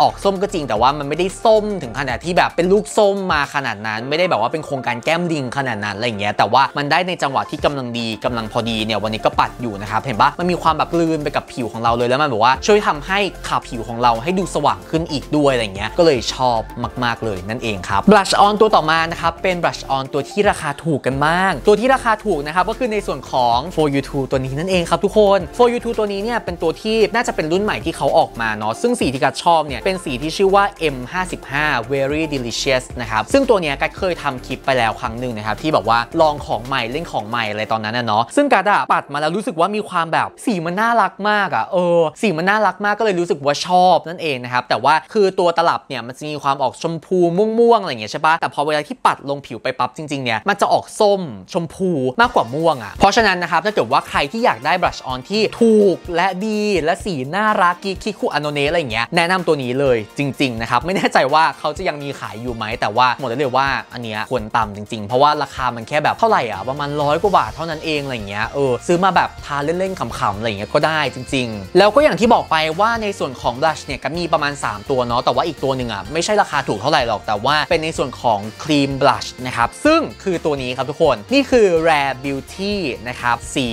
ออกส้มก็จริงแต่ว่ามันไม่ได้ส้มถึงขนาดที่แบบเป็นลูกส้มมาขนาดนั้นไม่ได้แบบว่าเป็นโครงการแก้มลิงขนาดนั้นอะไรอย่างเงี้ยแต่ว่ามันได้ในจังหวะที่กำลังดีกำลังพอดีเนี่ยวันนี้ก็ปัดอยู่นะครับเห็นปะมันมีความแบบกลืนไปกับผิวของเราเลยแล้วมันแบบว่าช่วยทำให้ขาผิวของเราให้ดูสว่างขึ้นอีกด้วยอะไรเงี้ยก็เลยชอบมากๆเลยนั่นเองครับบลัชออนตัวต่อมานะครับเป็นบลัชออนตัวที่ราคาถูกกันมากตัวที่ราคาถูกนะครับก็คือในส่วนของ โฟร์ยูทู ตัวนี้นั่นเองครับทุกคน โฟร์ยูทู ตัวนี้เนี่ยเป็นตัวที่น่าจะเป็นรุ่นใหม่ที่เขาออกมาเนาะซึ่งสีที่กัดชอบเนี่ยเป็นสีที่ชื่อว่า เอ็ม ห้าสิบห้า Very Delicious นะครับซึ่งตัวเนี้ยกัดเคยทำคลิปไปแล้วครั้งหนึ่งนะครับที่บอกว่าลองของใหม่เล่นของใหม่อะไรตอนนั้นเนาะซึ่งกัดอะปัดมาแล้วรู้สึกว่ามีความแบบสีมันน่ารักมากอะเออสีมันน่ารักมากก็เลยรู้สึกว่าชอบนั่นเองนะครับแต่ว่าคือตัวตลับเนี่ยมันจะมีความออกชมพูม่วงๆอะไรอย่างเงี้ยใช่ปะแต่พอเวลาที่ปัดลงผิวไปปั๊บจริงๆเนี่ยมันจะออกส้มชมพูมากกว่าม่วงอะเพราะฉะนั้นนะครับถ้าเกิดว่าใครที่อยากได้บลัชออนที่ถูกและดีและสีน่ารักกิคิคุอโนเนะอะไรอย่างเงี้ยแนะนำตัวนี้เลยจริงๆนะครับไม่แน่ใจว่าเขาจะยังมีขายอยู่ไหมแต่ว่าหมดเลยว่าอันเนี้ยควรต่ำจริงๆเพราะว่าราคามันแค่แบบเท่าไหร่อะประมาณร้อยกว่าบาทเท่านั้นเองอะไรเงี้ยเออซื้อมาแบบทาเล่นๆขำๆอะไรเงี้ยก็ได้จริงๆแล้วก็อย่างที่บอกไปว่าในส่วนของบลัชเนี่ยก็มีประมาณสามตัวเนาะแต่ว่าอีกตัวหนึ่งอะไม่ใช่ราคาถูกเท่าไหร่หรอกแต่ว่าเป็นในส่วนของครีมบลัชนะครับซึ่งคือตัวนี้ครับทุกคนนี่คือ Rare Beauty นะครับสี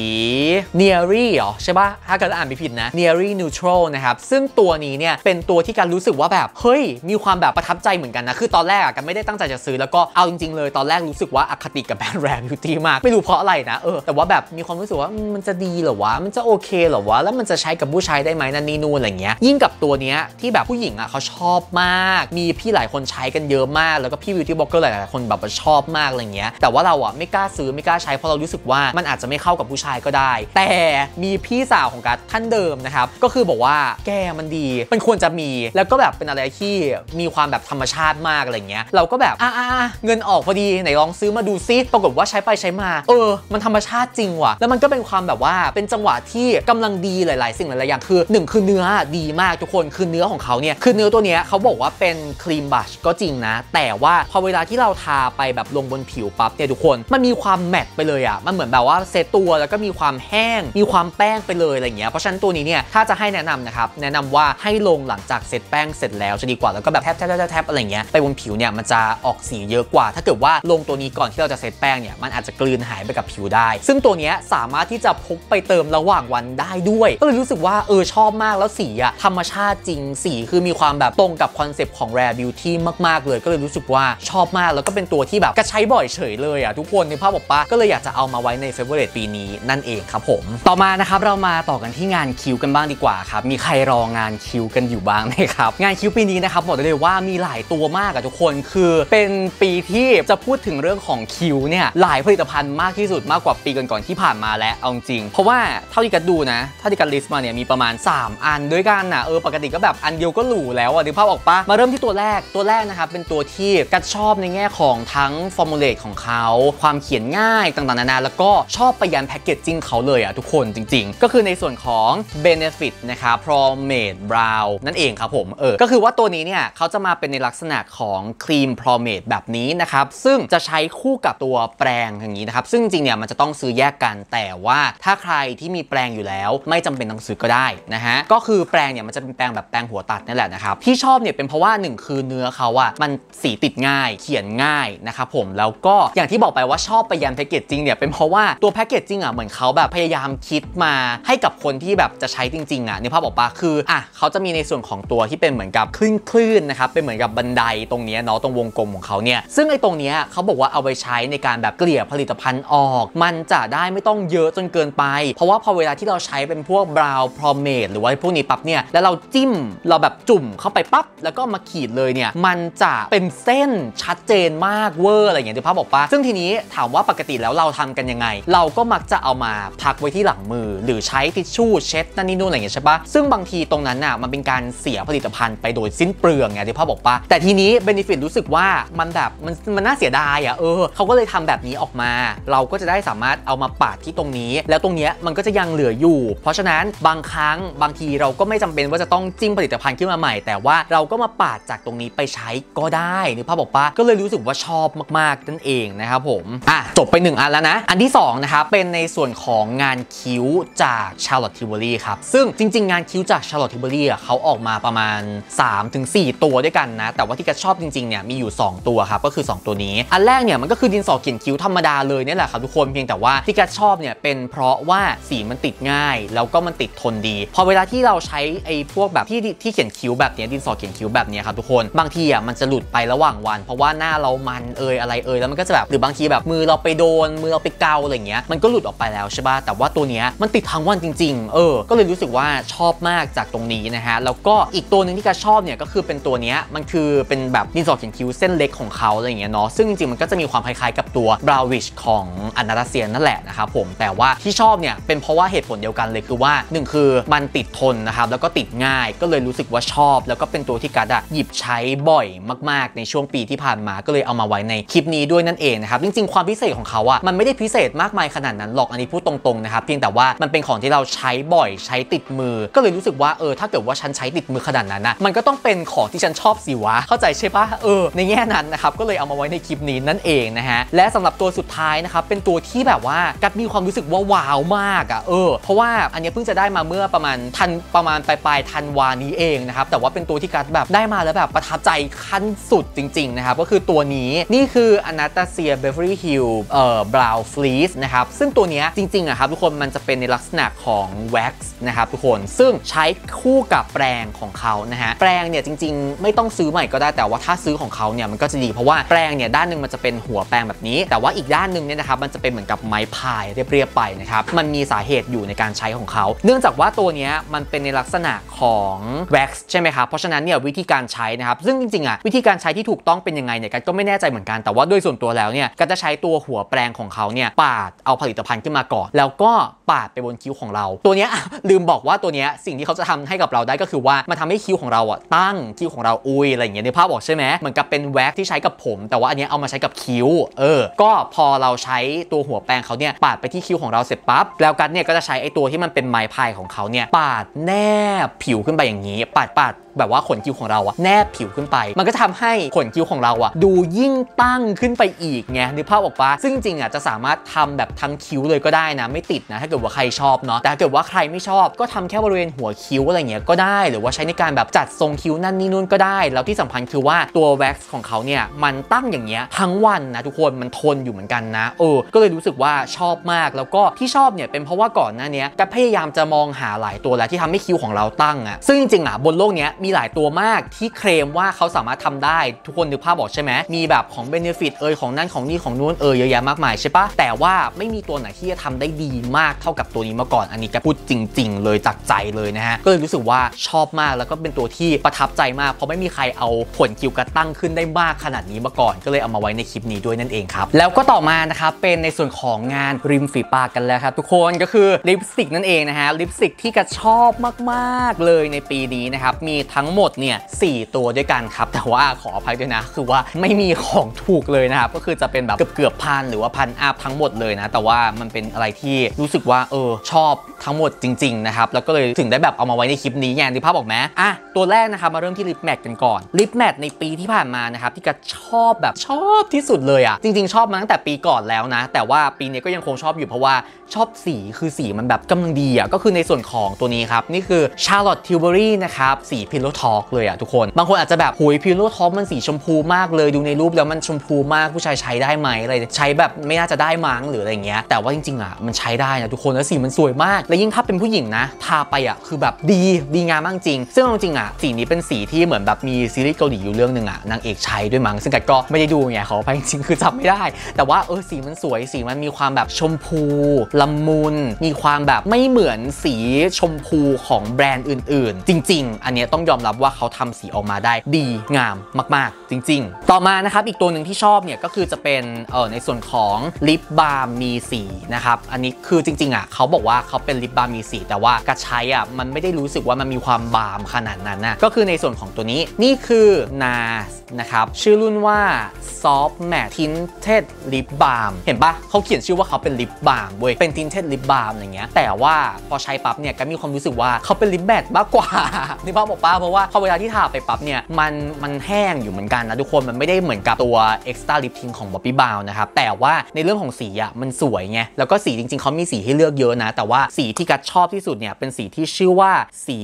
Neary หรอใช่ปะถ้าเกิดอ่านไม่ผิดนะ Neary Neutral นะครับซึ่งตัวนี้เนี่ยเป็นตัวที่การรู้สึกว่าแบบเฮ้ยมีความแบบประทับใจเหมือนกันนะคือตอนแรกอะกันไม่ได้ตั้งใจจะซื้อแล้วก็เอาจริงๆเลยตอนแรกรู้สึกว่าอคติกับแบรนด์ Rare Beauty มากไม่รู้เพราะอะไรนะเออแต่ว่าแบบมีความรู้สึกว่ามันจะดีเหรอวะมันจะโอเคเหรอวะแล้วมันจะใช้กับผู้ชายได้ไหมนั่นนี่นู่นอะไรเงี้ยยิ่งกับตัวเนี้ยที่แบบผู้หญิงอ่ะเขาชอบมากมีพี่หลายคนใช้กันเยอะมากแล้วก็พี่บิวตี้บล็อกเกอร์หลายๆคนแบบชอบมากอะไรเงี้ยแต่ว่าเราอ่ะไม่กล้าซื้อไม่กล้าใช้เพราะเรารู้สึกว่ามันอาจจะไม่เข้ากับผู้ชายก็ได้แต่มีพี่สาวของกัสท่านเดิมนะครับก็คือบอกว่าแกมันดีมันควรจะมีแล้วก็แบบเป็นอะไรที่มีความแบบธรรมชาติมากอะไรเงี้ยเราก็แบบอ่ะเงินออกพอดีไหนลองซื้อมาดูซิปรากฏว่าใช้ไปใช้มาเออมันธรรมชาติจริงว่ะแล้วมันก็เป็นความแบบว่าเป็นจังหวะที่กำลังดีหลายๆสิ่งหลายๆอย่างคือหนึ่งคือเนื้อดีมากทุกคนคือเนื้อของเขาเนี่ยคือเนื้อตัวเนี้ยเขาบอกว่าเป็นครีมบลัชก็จริงนะแต่ว่าพอเวลาที่เราทาไปแบบลงบนผิวปั๊บเนี่ยทุกคนมันมีความแมตต์ไปเลยอ่ะมันเหมือนแบบว่าเซตตัวแล้วก็มีความแห้งมีความแป้งไปเลยอะไรเงี้ยเพราะฉะนั้นตัวนี้เนี่ยถ้าจะให้แนะนำนะครับแนะนำว่าให้ลงหลังจากเซตแป้งเสร็จแล้วจะดีกว่าแล้วก็แบบแทบแทบแทบอะไรเงี้ยไปบนผิวเนี่ยมันจะออกสีเยอะกว่าถ้าเกิดว่าลงตัวนี้ก่อนที่เราจะเซตแป้งเนี่ยมันอาจจะกลืนหายไปกับผิวได้ ซึ่งตัวเนี้ยสามารถที่จะพกไปเติมระหว่างวันได้ด้วยก็เลยรู้สึกว่าเออชอบมากแล้วสีอะธรรมชาติจริงสีคือมีความแบบตรงกับคอนเซปต์ของ Rare Beauty มากๆเลยก็เลยรู้สึกว่าชอบมากแล้วก็เป็นตัวที่แบบกระใช้บ่อยเฉยเลยอะทุกคนในภาพบอกป้าก็เลยอยากจะเอามาไว้ใน Favorite ปีนี้นั่นเองครับผมต่อมานะครับเรามาต่อกันที่งานคิวกันบ้างดีกว่าครับมีใครรองานคิวกันอยู่บ้างไหมครับงานคิวปีนี้นะครับบอกได้เลยว่ามีหลายตัวมากอะทุกคนคือเป็นปีที่จะพูดถึงเรื่องของคิวเนี่ยหลายผลิตภัณฑ์มากที่สุดมากกว่าปีก่อนๆที่ผ่านมาและเอาจริงเพราะว่าเท่าที่กัดดูนะถ้าที่กัดลิสต์มาเนี่ยมีประมาณสามอันด้วยกันนะเออปกติก็แบบอันเดียวก็หรูแล้วอะนึกภาพออกปะมาเริ่มที่ตัวแรกตัวแรกนะครับเป็นตัวที่กัดชอบในแง่ของทั้งฟอร์มูลเลตของเขาความเขียนง่ายต่างๆนานาแล้วก็ชอบไปยันแพคเกจจิ้งเขาเลยอะทุกคนจริงๆก็คือในส่วนของ Benefit นะครับ Pomade Brow นั่นเองครับผมเออก็คือว่าตัวนี้เนี่ยเขาจะมาเป็นในลักษณะของครีม Pomade แบบนี้นะครับซึ่งจะใช้คู่กับตัวแปรงอย่างนี้นะครับซึ่งจริงเนี่ยมันจะต้องซื้อแยกกันแต่ว่าถ้าใครที่มีแปรงอยู่แล้วไม่จำเป็นต้องซื้อก็ได้นะฮะก็คือแปรงเนี่ยมันจะเป็นแปรงแบบแปรงหัวตัดนั่นแหละนะครับที่ชอบเนี่ยเป็นเพราะว่าหนึ่งคือเนื้อเขาอะมันสีติดง่ายเขียนง่ายนะครับผมแล้วก็อย่างที่บอกไปว่าชอบไปยันแพคเกจจิ้งเนี่ยเป็นเพราะว่าตัวแพคเกจจิ้งอะเหมือนเขาแบบพยายามคิดมาให้กับคนที่แบบจะใช้จริงๆอะในภาพบอกปะคืออ่ะเขาจะมีในส่วนของตัวที่เป็นเหมือนกับคลื่นๆนะครับเป็นเหมือนกับบันไดตรงนี้เนาะตรงวงกลมของเขาเนี่ยซึ่งไอ้ตรงนี้เขาบอกว่าเอาไปใช้ในการแบบเกลี่ยผลิตภัณฑ์ออกมันจะได้ไม่ต้องเยอะจนเกินไปเพราะว่าพอเวลาที่เราใช้เป็นพวกบราวน์พรอมเมดหรือว่าพวกนี้ปั๊บเนี่ยแล้วเราจิ้มเราแบบจุ่มเข้าไปปั๊บแล้วก็มาขีดเลยเนี่ยมันจะเป็นเส้นชัดเจนมากเวอร์อะไรอย่างเงี้ยที่พ่อบอกปะซึ่งทีนี้ถามว่าปกติแล้วเราทำกันยังไงเราก็มักจะเอามาพักไว้ที่หลังมือหรือใช้ทิชชู่เช็ดนั่นนี่นู่นอะไรอย่างเงี้ยใช่ปะซึ่งบางทีตรงนั้นน่ะมันเป็นการเสียผลิตภัณฑ์ไปโดยสิ้นเปลืองไงที่พ่อบอกปะแต่ทีนี้ Benefit รู้สึกว่ามันแบบมันมันน่าเสียดายอ่ะเออเขาก็เลยทำแบบนี้ออกมาเราก็จะได้สามารถเอามาปาดที่ตรงนี้แล้วตรงนี้มันก็จะยังเหลืออยู่เพราะฉะนั้นบางครั้งบางทีเราก็ไม่จำเป็นว่าจะต้องจิ้มผลิตภัณฑ์ขึ้นมาใหม่แต่ว่าเราก็มาปาดจากตรงนี้ไปใช้ก็ได้นึกภาพออกปะก็เลยรู้สึกว่าชอบมากๆนั่นเองนะครับผมอ่ะจบไปหนึ่งอันแล้วนะอันที่สองนะครับเป็นในส่วนของงานคิ้วจาก Charlotte Tilbury ครับซึ่งจริงๆงานคิ้วจาก Charlotte Tilbury อ่ะเขาออกมาประมาณ สามถึงสี่ ตัวด้วยกันนะแต่ว่าที่กัดชอบจริงๆเนี่ยมีอยู่สองตัวครับก็คือสองตัวนี้อันแรกเนี่ยมันก็คือดินสอเขียนคิ้วธรรมดาเลยนี่แหละครับทุกคนเพียงแต่ว่าที่กัดชอบเนี่ยเป็นเพราะว่าสีมันติดง่ายแล้วก็มันติดทนดีพอเวลาที่เราใช้ไอ้พวกแบบที่ที่เขียนคิ้วแบบนี้ดินสอเขียนคิ้วแบบนี้ครับทุกคนบางทีอ่ะมันจะหลุดไประหว่างวันเพราะว่าหน้าเรามันเอยอะไรเอยแล้วมันก็จะแบบหรือบางทีแบบมือเราไปโดนมือเราไปเกาอะไรเงี้ยมันก็หลุดออกไปแล้วใช่ป่ะแต่ว่าตัวเนี้ยมันติดทั้งวันจริงๆเออก็เลยรู้สึกว่าชอบมากจากตรงนี้นะฮะแล้วก็อีกตัวหนึ่งที่กัดชอบเนี่ยก็คือเป็นตัวเนี้ยมันคือเป็นแบบดินสอเขียนคิ้วเส้นเล็กของเขาอะไรเงี้ยเนาะซึ่งจริงๆมันก็จะมีความคล้ายๆกับตัวบราววิชของอนาตาเซียนั่นแหละนะครับผมแต่ว่าที่ชอบเนี่ยเป็นเพราะว่าเหตุผลเดียวกันเลยคือว่าหนึ่งคือมันติดทนนะครับแล้วก็ติดง่ายก็เลยรู้สึกว่าชอบแล้วก็เป็นตัวที่กัดหยิบใช้บ่อยมากๆในช่วงปีที่ผ่านมาก็เลยเอามาไว้ในคลิปนี้ด้วยนั่นเองนะครับจริงๆความพิเศษของเขาอะมันไม่ได้พิเศษมากมายขนาดนั้นหรอกอันนี้พูดตรงๆนะครับเพียงแต่ว่ามันเป็นของที่เราใช้บ่อยใช้ติดมือก็เลยรู้สึกว่าเออถ้าเกิดว่าฉันใช้ติดมือขนาดนั้นนะมันก็ต้องเป็นของที่ฉันชอบสิวะเข้าใจใช่ปะเออในแง่นั้นนะครับก็เลยเอามาไว้ในคลิปนี้นั่นเองนะฮะและสำหรับตัวสุดท้ายนะครับเป็นตัวที่แบบว่ากัดมีความรู้สึกว่าว้าวมากอ่ะเออเพราะว่าอันนี้เพิ่งจะได้มาเมื่อประมาณทันประมาณปลายๆธันวานี้เองนะครับแต่ว่าเป็นตัวที่กัดแบบได้มาแล้วแบบประทับใจขั้นสุดจริงๆนะครับก็คือตัวนี้นี่คืออนาตาเซียเบเวอรี่ฮิลล์เอ่อบราวน์ฟลีสนะครับซึ่งตัวนี้จริงๆอ่ะครับทุกคนมันจะเป็นในลักษณะของแว็กซ์นะครับทุกคนซึ่งใช้คู่กับแปรงของเขานะฮะแปรงเนี่ยจริงๆไม่ต้องซื้อใหม่ก็ได้แต่ว่าถ้าซื้อของเขาเนี่ยมันก็จะดีเพราะว่าแปรงเนี่ยด้านหนึ่งมันจะเป็นหัวแปรงแบบนี้แต่ว่าอีกด้านหนึ่งเนี่ยนะครับมันจะเป็นเหมือนกับไม้พายเรียบๆไปนะครับมันมีสาเหตุอยู่ในการใช้ของเขาเนื่องจากว่าตัวนี้มันเป็นในลักษณะของแว็กซ์ใช่ไหมครับเพราะฉะนั้นเนี่ยวิธีการใช้นะครับซึ่งจริงๆอ่ะวิธีการใช้ที่ถูกต้องเป็นยังไงเนี่ยก็ไม่แน่ใจเหมือนกันแต่ว่าโดยส่วนตัวแล้วเนี่ยก็จะใช้ตัวหัวแปรงของเขาเนี่ยปาดเอาผลิตภัณฑ์ขึ้นมาก่อนแล้วก็ปาดไปบนคิ้วของเราตัวนี้ลืมบอกว่าตัวนี้สิ่งที่เขาจะทำให้กับเราได้ก็คือว่ามันทำให้คิ้วของเราอ่ะตั้งคิ้วของเราอุ้ยอะไรอย่างเงี้ยในภาพบอกใช่ไหมเหมือนกับเป็นแว็กซ์ที่ใช้กับผมแต่ว่าอันนี้เอามาใช้กับคิ้วเออก็พอเราใช้ตัวหัวแปรงเขาเนี่ยปาดไปที่คิ้วของเราเสร็จปั๊บแล้วกัดเนี่ยก็จะใช้ไอ้ตัวที่มันเป็นไม้พายของเขาเนี่ยปาดแนบผิวขึ้นไปอย่างนี้ปาดปาด แบบว่าขนคิ้วของเราอะแนบผิวขึ้นไปมันก็ทำให้ขนคิ้วของเราอะดูยิ่งตั้งขึ้นไปอีกไงนึกภาพออกปะซึ่งจริงอะจะสามารถทำแบบทั้งคิ้วเลยก็ได้นะไม่ติดนะถ้าเกิดว่าใครชอบเนาะแต่ถ้าเกิดว่าใครไม่ชอบก็ทำแค่บริเวณหัวคิ้วอะไรเงี้ยก็ได้หรือว่าใช้ในการแบบจัดทรงคิ้วนั่นนี่นู่นก็ได้แล้วที่สำคัญคือว่าตัวแว็กซ์ของเขาเนี่ยมันตั้งอย่างเงี้ยทั้งวันนะทุกคนมันทนอยู่เหมือนกันนะเออก็เลยรู้สึกว่าชอบมากแล้วก็ที่ชอบเนี่ยเป็นเพราะว่าก่อนหน้านี้ก็พยายามจะมองหาหลายตัวแล้วที่ทำให้คิ้วของเราตั้งอะซึ่งจริงๆอะบนโลกนี้มีหลายตัวมากที่เคลมว่าเขาสามารถทำได้ทุกคนนึกภาพบอกใช่ไหมมีแบบของ Benefit เอยของนั่นของนี่ของนู้นเอยเยอะแยะมากมายใช่ปะแต่ว่าไม่มีตัวไหนที่จะทำได้ดีมากเท่ากับตัวนี้มาก่อนอันนี้ก็พูดจริงๆเลยจากใจเลยนะฮะก็เลยรู้สึกว่าชอบมากแล้วก็เป็นตัวที่ประทับใจมากเพราะไม่มีใครเอาขนคิ้วกระตั้งขึ้นได้มากขนาดนี้มาก่อนก็เลยเอามาไว้ในคลิปนี้ด้วยนั่นเองครับแล้วก็ต่อมานะครับเป็นในส่วนของงานริมฝีปากกันแล้วครับทุกคนก็คือลิปสติกนั่นเองนะฮะลิปสติกที่กระชอบมากๆเลยในปีนี้นะครับมีทั้งหมดเนี่ยสี่ตัวด้วยกันครับแต่ว่าขออภัยด้วยนะคือว่าไม่มีของถูกเลยนะครับก็คือจะเป็นแบบเกือบๆพันหรือว่าพันอัพทั้งหมดเลยนะแต่ว่ามันเป็นอะไรที่รู้สึกว่าเออชอบทั้งหมดจริงๆนะครับแล้วก็เลยถึงได้แบบเอามาไว้ในคลิปนี้ไงนึกภาพออกไหมอ่ะตัวแรกนะครับมาเริ่มที่ลิปแมทกันก่อนลิปแมทในปีที่ผ่านมานะครับที่กระชอบแบบชอบที่สุดเลยอ่ะจริงๆชอบมาตั้งแต่ปีก่อนแล้วนะแต่ว่าปีนี้ก็ยังคงชอบอยู่เพราะว่าชอบสีคือสีมันแบบกำลังดีอ่ะก็คือในส่วนของตัวนี้ครับนี่คือ Charlotte Tilbury นะครับสีพิลโลท็อกเลยอ่ะทุกคนบางคนอาจจะแบบหุยพิลโลท็อกมันสีชมพูมากเลยดูในรูปแล้วมันชมพูมากผู้ชายใช้ได้ไหมอะไรใช้แบบไม่น่าจะได้มั้งหรืออะไรเงี้ยแต่ว่าจริงๆอ่ะมันใช้ได้นะทุกคนแล้วสีมันสวยมากและยิ่งถ้าเป็นผู้หญิงนะทาไปอ่ะคือแบบดีดีงามมากจริงซึ่งจริงๆอ่ะสีนี้เป็นสีที่เหมือนแบบมีซีรีส์เกาหลีอยู่เรื่องนึงอ่ะนางเอกใช้ด้วยมั้งซึ่งกัดก็ไม่ได้ดูไงขอไปจริงๆคือจำไม่ได้แต่ว่าเออสีมันสวยสีมันมีความแบบชมพูละมุนมีความแบบไม่เหมือนสีชมพูของแบรนด์อื่นๆจริงๆอันนี้ต้องยอมรับว่าเขาทำสีออกมาได้ดีงามมากๆจริงๆต่อมานะครับอีกตัวหนึ่งที่ชอบเนี่ยก็คือจะเป็นเอ่อในส่วนของลิปบาล์มมีสีนะครับอันนี้คือจริงๆอ่ะเขาบอกว่าเขาเป็นลิปบาล์มมีสีแต่ว่ากระใช้อ่ะมันไม่ได้รู้สึกว่ามันมีความบาล์มขนาดนั้นนะก็คือในส่วนของตัวนี้นี่คือ นารส นะครับชื่อรุ่นว่า Soft Matte Tinted Lip Balm เห็นปะเขาเขียนชื่อว่าเขาเป็นลิปบาล์มเว้ยเป็น Tinted Lip Balm อย่างเงี้ยแต่ว่าพอใช้ปั๊บเนี่ยก็มีความรู้สึกว่าเขาเป็นลิปแมทมากกว่านี่พ่อบอกป้าเพราะว่าเขาเวลาที่ทาไปปั๊บเนี่ยมันมันแห้งอยู่เหมือนกันนะทุกคนมันไม่ได้เหมือนกับตัว Extra Lip Tint ของ Bobbi Brown นะครับแต่ว่าในเรื่องของสีอ่ะมันสวยไงแล้วก็สีจริงๆเขามีสีให้เลือกเยอะนะแต่ว่าสีที่กัดชอบที่สุดเนี่ยเป็นสีที่ชื่อว่าสี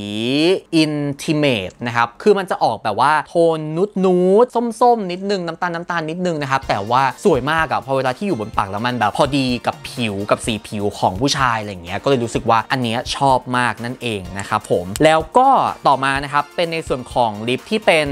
Intimate นะครับคือมันจะออกแบบว่าโทนนูดนูดส้มๆนิดนึงน้ำตาลน้ำตาลนิดนึงนะครับแต่ว่าสวยมากอ่ะพอเวลาที่อยู่บนปากแล้วมันแบบพอดีกับผิวกับสีผิวของผู้ชายอะไรเงี้ยก็เลยรู้สึกว่าอันเนี้ยชอบมากนั่นเองนะครับผมแล้วก็ต่อมานะครับเป็นในส่วนของลิปที่เป็น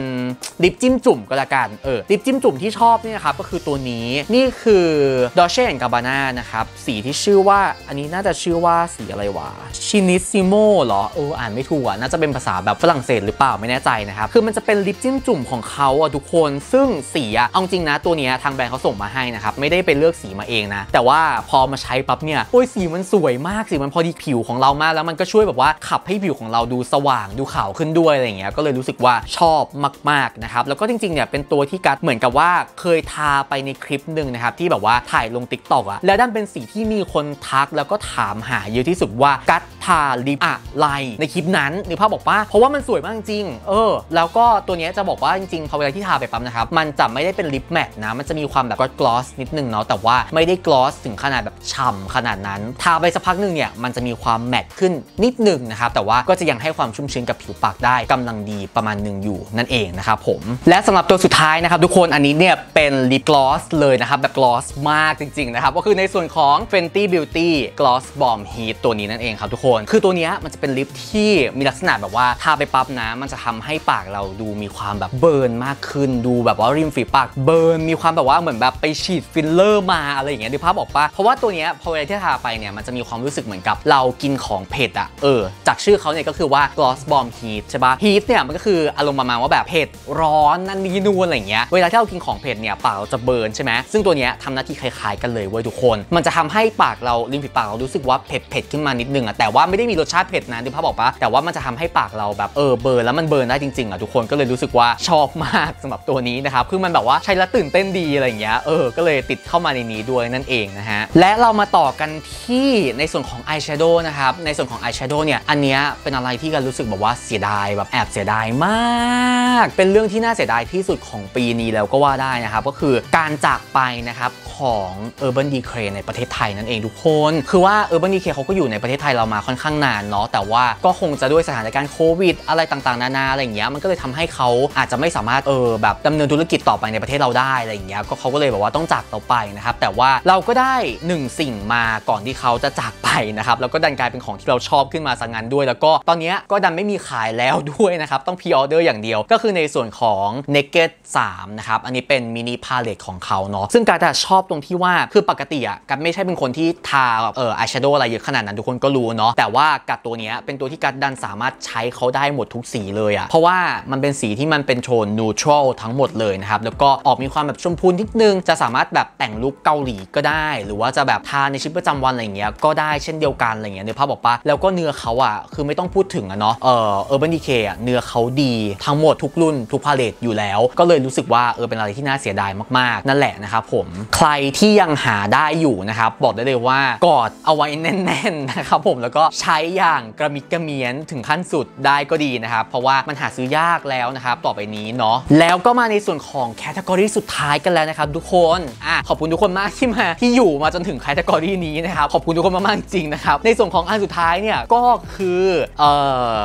ลิปจิ้มจุ่มก็แล้วกันเออลิปจิ้มจุ่มที่ชอบเนี่ยครับก็คือตัวนี้นี่คือดอเช่แอนกาบาน่านะครับสีที่ชื่อว่าอันนี้น่าจะชื่อว่าสีอะไรวะชินิซิโมเหรอเอออ่านไม่ถูกอ่ะน่าจะเป็นภาษาแบบฝรั่งเศสหรือเปล่าไม่แน่ใจนะครับคือมันจะเป็นลิปจิ้มจุ่มของเขาอ่ะทุกคนซึ่งสีอ่ะเอาจริงนะตัวเนี้ยทางแบรนด์เขาส่งมาให้นะครับไม่ได้ไปเลือกสีมาเองนะแต่ว่าพอมาใช้ปั๊บเนี่ยโอ้ยสีมันสวยมากสีมันพอดีผิวของเรามากแล้วมันก็ช่วยแบบว่าขับให้ผิวของเราดูสว่างดูขาวขึ้นด้วยอะไรเงี้ยก็เลยรู้สึกว่าชอบมากๆนะครับแล้วก็จริงๆเนี่ยเป็นตัวที่กัดเหมือนกับว่าเคยทาไปในคลิปหนึ่งนะครับที่แบบว่าถ่ายลง ติ๊กต็อก อ่ะแล้วด้านเป็นสีที่มีคนทักแล้วก็ถามหาเยอะที่สุดว่ากัดทาลิปอะไรในคลิปนั้นหรือภาพบอกว่าเพราะว่ามันสวยมากจริงเออแล้วก็ตัวนี้จะบอกว่าจริงๆพอเวลาที่ทาไปปั๊มนะครับมันจะไม่ได้เป็นลิปแมทนะมันจะมีความแบบกลอสนิดนึงเนาะแต่ว่าไม่ได้กลอสถึงขนาดแบบฉ่ำขนาดนั้นทาไปสักพักนึงเนี่ยมันจะมีความแมทขึ้นนิดนึงนะครับแต่ว่าก็จะยังให้ความชุ่มชื้นกับผิวปากได้กำลังดีประมาณหนึ่งอยู่นั่นเองนะครับผมและสำหรับตัวสุดท้ายนะครับทุกคนอันนี้เนี่ยเป็นลิปกลอสเลยนะครับแบบกลอสมากจริงๆนะครับก็คือในส่วนของ Fenty Beauty Gloss Bomb Heat ตัวนี้นั่นเองครับทุกคนคือตัวนี้มันจะเป็นลิปที่มีลักษณะแบบว่าทาไปปั๊บนะมันจะทำให้ปากเราดูมีความแบบเบิร์นมากขึ้นดูแบบว่าริมฝีปากเบิร์นมีความแบบว่าเหมือนแบบไปฉีดฟิลเลอร์มาอะไรอย่างเงี้ยดูภาพออกปะเพราะว่าตัวนี้พอเวลาที่ทาไปเนี่ยมันจะมีความรู้สึกเหมือนกับเรากินของเผ็ดอ่ะเออจากชื่อเขาเนี่ยก็คือว่า Gloss Bomb Heat ใช่ปะ Heat เนี่ยมันก็คืออารมณ์ประมาณว่าแบบเผ็ดร้อนนั่นนี่นู่นอะไรอย่างเงี้ยเวลาที่เรากินของเผ็ดเนี่ยปากเราจะเบิร์นใช่ไหมซึ่งตัวนี้ทำหน้าที่คล้ายๆกันเลยเว้ยทุกคนมันจะทำให้ปากเราริมฝีปากเรารู้สึกว่าเผ็ดๆขึ้นมานิดนึงอ่ะแต่ว่าไม่ได้มีรสชาติเผ็ดนะดูภาพออกปะแต่ว่ามันจะทำให้ปากเราแบบเออเบิร์นแล้วมันเบิร์นได้จริงๆอ่ะทุกคนก็เลยรู้สึกว่าชอบมากสำหรับตัวนี้นะครับคือมันแบบว่าใช้แล้วตื่นเต้นดีอะไรอย่างเงี้ยเออก็เลยติดเข้ามาในนี้ด้วยนั่นเองนะฮะและเรามาต่อกันที่ในส่วนของอายแชโดว์นะครับในส่วนของอายแชโดว์เนี่ยอันเนี้ยเป็นอะไรที่กันรู้สึกแบบว่าเสียดายแบบ แอบเสียดายมากเป็นเรื่องที่น่าเสียดายที่สุดของปีนี้แล้วก็ว่าได้นะครับก็คือการจากไปนะครับของ Urban Decay ในประเทศไทยนั่นเองทุกคนคือว่า Urban Decay เขาก็อยู่ในประเทศไทยเรามาค่อนข้างนานเนาะแต่ว่าก็คงจะด้วยสถานการณ์โควิดอะไรต่างๆนานาอะไรอย่างเงี้ยมันก็เลยทำให้เขาอาจจะไม่สามารถเออแบบดำเนินธุรกิจต่อไปในประเทศเราได้อะไรอย่างเงี้ยก็เขาก็เลยแบบว่าต้องจากเราไปนะครับแต่ว่าเราก็ได้หนึ่งสิ่งมาก่อนที่เขาจะจากไปนะครับแล้วก็ดันกลายเป็นของที่เราชอบขึ้นมาซะงั้นด้วยแล้วก็ตอนนี้ก็ดันไม่มีขายแล้วด้วยนะครับต้องพรีออเดอร์อย่างเดียวก็คือในส่วนของ Naked สามนะครับอันนี้เป็นมินิพาเลตของเขาเนาะซึ่งการแต่ชอบตรงที่ว่าคือปกติอ่ะกัดไม่ใช่เป็นคนที่ทาแบบเอออายแชโดว์อะไรเยอะขนาดนั้นทุกคนก็รู้เนาะแต่ว่ากัดตัวนี้เป็นตัวที่กัดดันสามารถใช้เขาได้หมดทุกสีเลยอ่ะเพราะว่ามันเป็นสีที่มันเป็นโทนนูทรัลทั้งหมดเลยนะครับแล้วก็ออกมีความแบบชมพูนิดนึงจะสามารถแบบแต่งลุคเกาหลีก็ได้หรือว่าจะแบบทาในชีวิตประจำวันอะไรอย่างเงี้ยก็ได้เช่นเดียวกันอะไรเงี้ยเนื้อผ้าบอกปะแล้วก็เนื้อเขาอ่ะคือไม่ต้องพูดถึงอะเนาะเออ Urban Decay อ่ะเนื้อเขาดีทั้งหมดทุกรุ่นทุกพาเลตอยู่แล้วก็เลยรู้สึกว่าเออเป็นอะไรที่น่าเสียดายมากๆนั่นแหละนะครับผมใครที่ยังหาได้อยู่นะครับบอกได้เลยว่ากอดเอาไว้แน่นๆนะครับผมแล้วก็ใช้อย่างกระมิดกระเมียนถึงขั้นสุดได้ก็ดีนะครับเพราะว่ามันหาซื้อยากแล้วนะครับต่อไปนี้เนาะแล้วก็มาในส่วนของแคตตากรีสุดท้ายกันแล้วนะครับทุกคนอ่ะขอบคุณทุกคนมากที่มาที่อยู่มาจนถึงแคตตากรีนี้นะครับขอบคุณทุกคนมากๆจริงนะครับในส่วนของอันสุดท้ายเนี่ยก็คือเอ่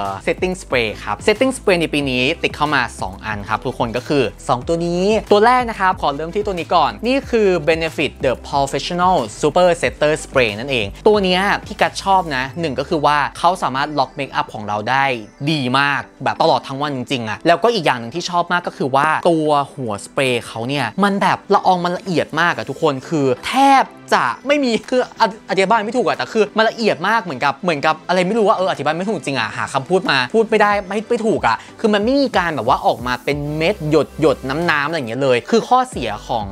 อ setting spray ครับ setting spray ในปีนี้ติดเข้ามาสองอันครับทุกคนก็คือสองตัวนี้ตัวแรกนะครับขอเริ่มที่ตัวนี้ก่อนนี่คือ Benefit The Professional Super Setter Spray นั่นเองตัวนี้ที่กัดชอบนะหนึ่งก็คือว่าเขาสามารถล็อกเมคอัพของเราได้ดีมากแบบตลอดทั้งวันจริงๆอะแล้วก็อีกอย่างหนึ่งที่ชอบมากก็คือว่าตัวหัวสเปรย์เขาเนี่ยมันแบบละอองมันละเอียดมากอะทุกคนคือแทบจะไม่มีคืออธิบายไม่ถูกอะแต่คือมันละเอียดมากเหมือนกับเหมือนกับอะไรไม่รู้ว่าเอออธิบายไม่ถูกจริงอะหาคำพูดมาพูดไม่ได้ไม่ไม่ถูกอะคือมันไม่มีการแบบว่าออกมาเป็นเม็ดหยดหยดน้ำๆอะไรอย่างเงี้ยเลยคือข้อเสียขอ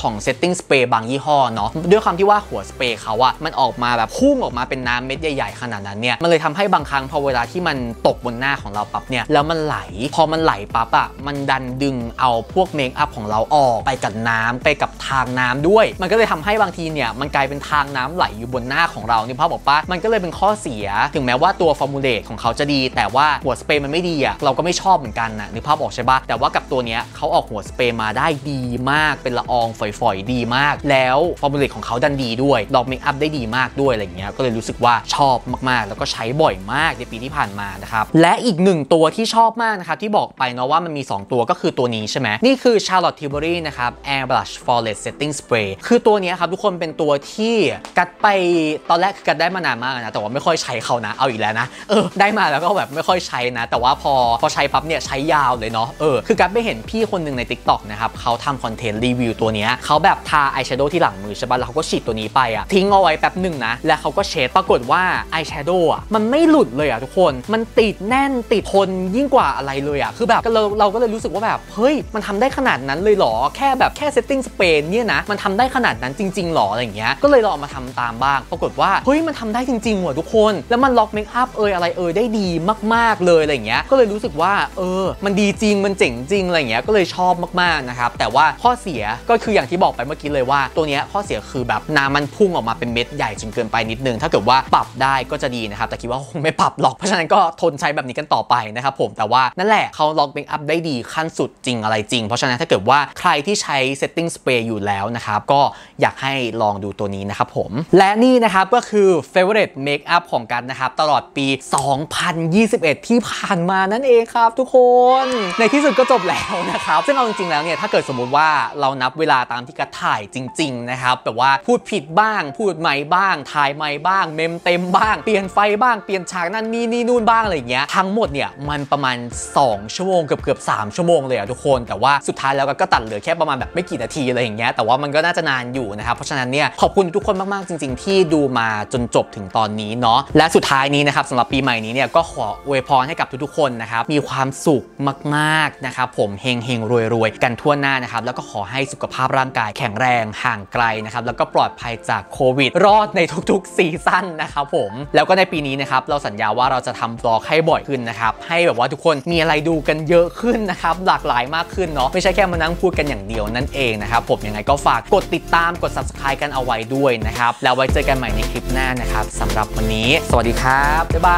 งของ setting spray บางยี่ห้อเนาะด้วยความที่ว่าหัวสเปรย์เขาอะมันออกมาแบบพุ่งออกมาเป็นน้ำเม็ดใหญ่ๆขนาดนั้นเนี่ยมันเลยทำให้บางครั้งพอเวลาที่มันตกบนหน้าของเราปั๊บเนี่ยแล้วมันไหลพอมันไหลปั๊บอะมันดันดึงเอาพวกเมคอัพของเราออกไปกับน้ำไปกับทางน้ำด้วยมันก็เลยทำให้บางทีเนี่ยมันกลายเป็นทางน้ำไหลอยู่บนหน้าของเรานี่พ่อบอกว่ามันก็เลยเป็นข้อเสียถึงแม้ว่าตัวฟอร์มูลเลตของเขาจะดีแต่ว่าหัวสเปรย์มันไม่ดีอะเราก็ไม่ชอบเหมือนกันนะนึกภาพออกใช่ปะแต่ว่ากับตัวเนี้ยเขาออกหัวสเปรย์มาได้ดีมากเป็นละอองฝอยๆดีมากแล้วฟอร์มูลเลตของเขาดันดีด้วยดอกเมคอัพได้ดีมากด้วยอะไรอย่างเงี้ยก็เลยรู้สึกว่าชอบมากๆแล้วก็ใช้บ่อยมากในปีที่ผ่านมานะครับและอีกหนึ่งตัวที่ชอบมากนะครับที่บอกไปเนาะว่ามันมีสองตัวก็คือตัวนี้ใช่ไหมนี่คือ Charlotte Tilbury นะครับ Air Blush Flawless Setting Spray คือตัวนี้ครับทุกคนเป็นตัวที่กัดไปตอนแรกกัดได้มานานมากนะแต่ว่าไม่ค่อยใช้เขานะเอาอีกแล้วนะเออได้มาแล้วก็แบบไม่ค่อยใช้นะแต่ว่าพอพอใช้ปั๊บเนี่ยใช้ยาวเลยเนาะเออคือกัดไปเห็นพี่คนหนึ่งใน ติ๊กต็อก นะครับเขาทำคอนเทนต์รีวิวตัวนี้เขาแบบทาอายแชโดว์ที่หลังมือใช่ป่ะแล้วเขาก็ฉีดตัวนี้ไปอะทิ้งเอาไว้แป๊บหนึ่งนะแล้วเขาก็เช็ดปรากฏว่าอายแชโดว์อะมันไม่หลุดเลยอะทุกคนมันติดแน่นติดทนยิ่งกว่าอะไรเลยอะคือแบบเราเราก็เลยรู้สึกว่าแบบเฮ้ยมันทำได้ขนาดนั้นเลยเหรอแค่แบบแค่ setting spray เนี่ยนะมันทำได้ขนาดนั้นจริงๆหรออะไรอย่างเงี้ยก็เลยลองมาทำตามบ้างปรากฏว่าเฮ้ยมันทำได้จริงๆว่ะทุกคนแล้วมันล็อกเมคอัพเอยอะไรเอยได้ดีมากๆเลยอะไรอย่างเงี้ยก็เลยรู้สึกว่าเออมันดีจริงมันเจ๋งจริงอะไรอย่างเงี้ยก็เลยชอบมากๆนะครับแต่ว่าข้อเสียก็คืออย่างที่บอกไปเมื่อกี้เลยว่าตัวเนี้ยข้อเสียคือแบบน้ำมันพุ่งออกมาเป็นเม็ดใหญ่จนเกินไปนิดนึงถ้าเกิดว่าปรับได้ก็จะดีนะครับแต่คิดว่าคงไม่ปรับหรอกเพราะฉะนั้นก็ทนใช้แบบนี้กันต่อไปนะครับผมแต่ว่านั่นแหละเขาล็อกเมคอัพได้ดีขั้นสุดจริงอะไรจริงเพราะฉะนั้นถ้าเกิดว่าใครที่ใช้ setting spray อยู่แล้วนะครับก็อยากให้ลองดูตัวนี้นะครับผมและนี่นะครับก็คือ favorite makeup ของกันนะครับตลอดปี สองพันยี่สิบเอ็ด ที่ผ่านมานั่นเองครับทุกคนในที่สุดก็จบแล้วนะครับซึ่งเอาจริงๆแล้วเนี่ยถ้าเกิดสมมุติว่าเรานับเวลาตามที่กระถ่ายจริงๆนะครับแบบว่าพูดผิดบ้างพูดไม่บ้างถ่ายไม่บ้างเมมเต็มบ้างเปลี่ยนไฟบ้างเปลี่ยนฉากนั่นนี่นี่นู่นบ้างอะไรอย่างเงี้ยทั้งหมดเนี่ยมันประมาณสองชั่วโมงเกือบเกือบสามชั่วโมงเลยอะทุกคนแต่ว่าสุดท้ายแล้วก็ตัดเหลือแค่ประมาณแบบไม่กี่นาทีอะไรอย่างเงี้ยแต่ว่ามันก็น่าจะนานอยู่นะครับเพราะฉะนั้นเนี่ยขอบคุณทุกคนมากๆจริงๆที่ดูมาจนจบถึงตอนนี้เนาะและสุดท้ายนี้นะครับสำหรับปีใหม่นี้เนี่ยก็ขออวยพรให้กับทุกๆคนนะครับมีความสุขมากๆนะครับผมเฮงเฮงรวยๆกันทั่วหน้านะครับแล้วก็ขอให้สุขภาพร่างกายแข็งแรงห่างไกลนะครับแล้วก็ปลอดภัยจากโควิดรอดในทุกๆซีซั่นนะครับผมแล้วก็ในปีนี้นะครับเราสัญญาว่าเราจะทำบล็อกให้บ่อยขึ้นนะครับให้แบบว่าทุกคนมีอะไรดูกันเยอะขึ้นนะครับหลากหลายมากขึ้นเนาะไม่ใช่แค่มานั่งพูดกันอย่างเดียวนั่นเองนะครับผมยังไงก็ฝากกดติดตามกด ซับสไครบ์ กันเอาไว้ด้วยนะครับแล้วไว้เจอกันใหม่ในคลิปหน้านะครับสำหรับวันนี้สวัสดีครับบ๊ายบา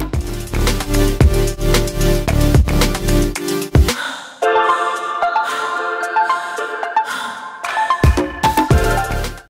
ย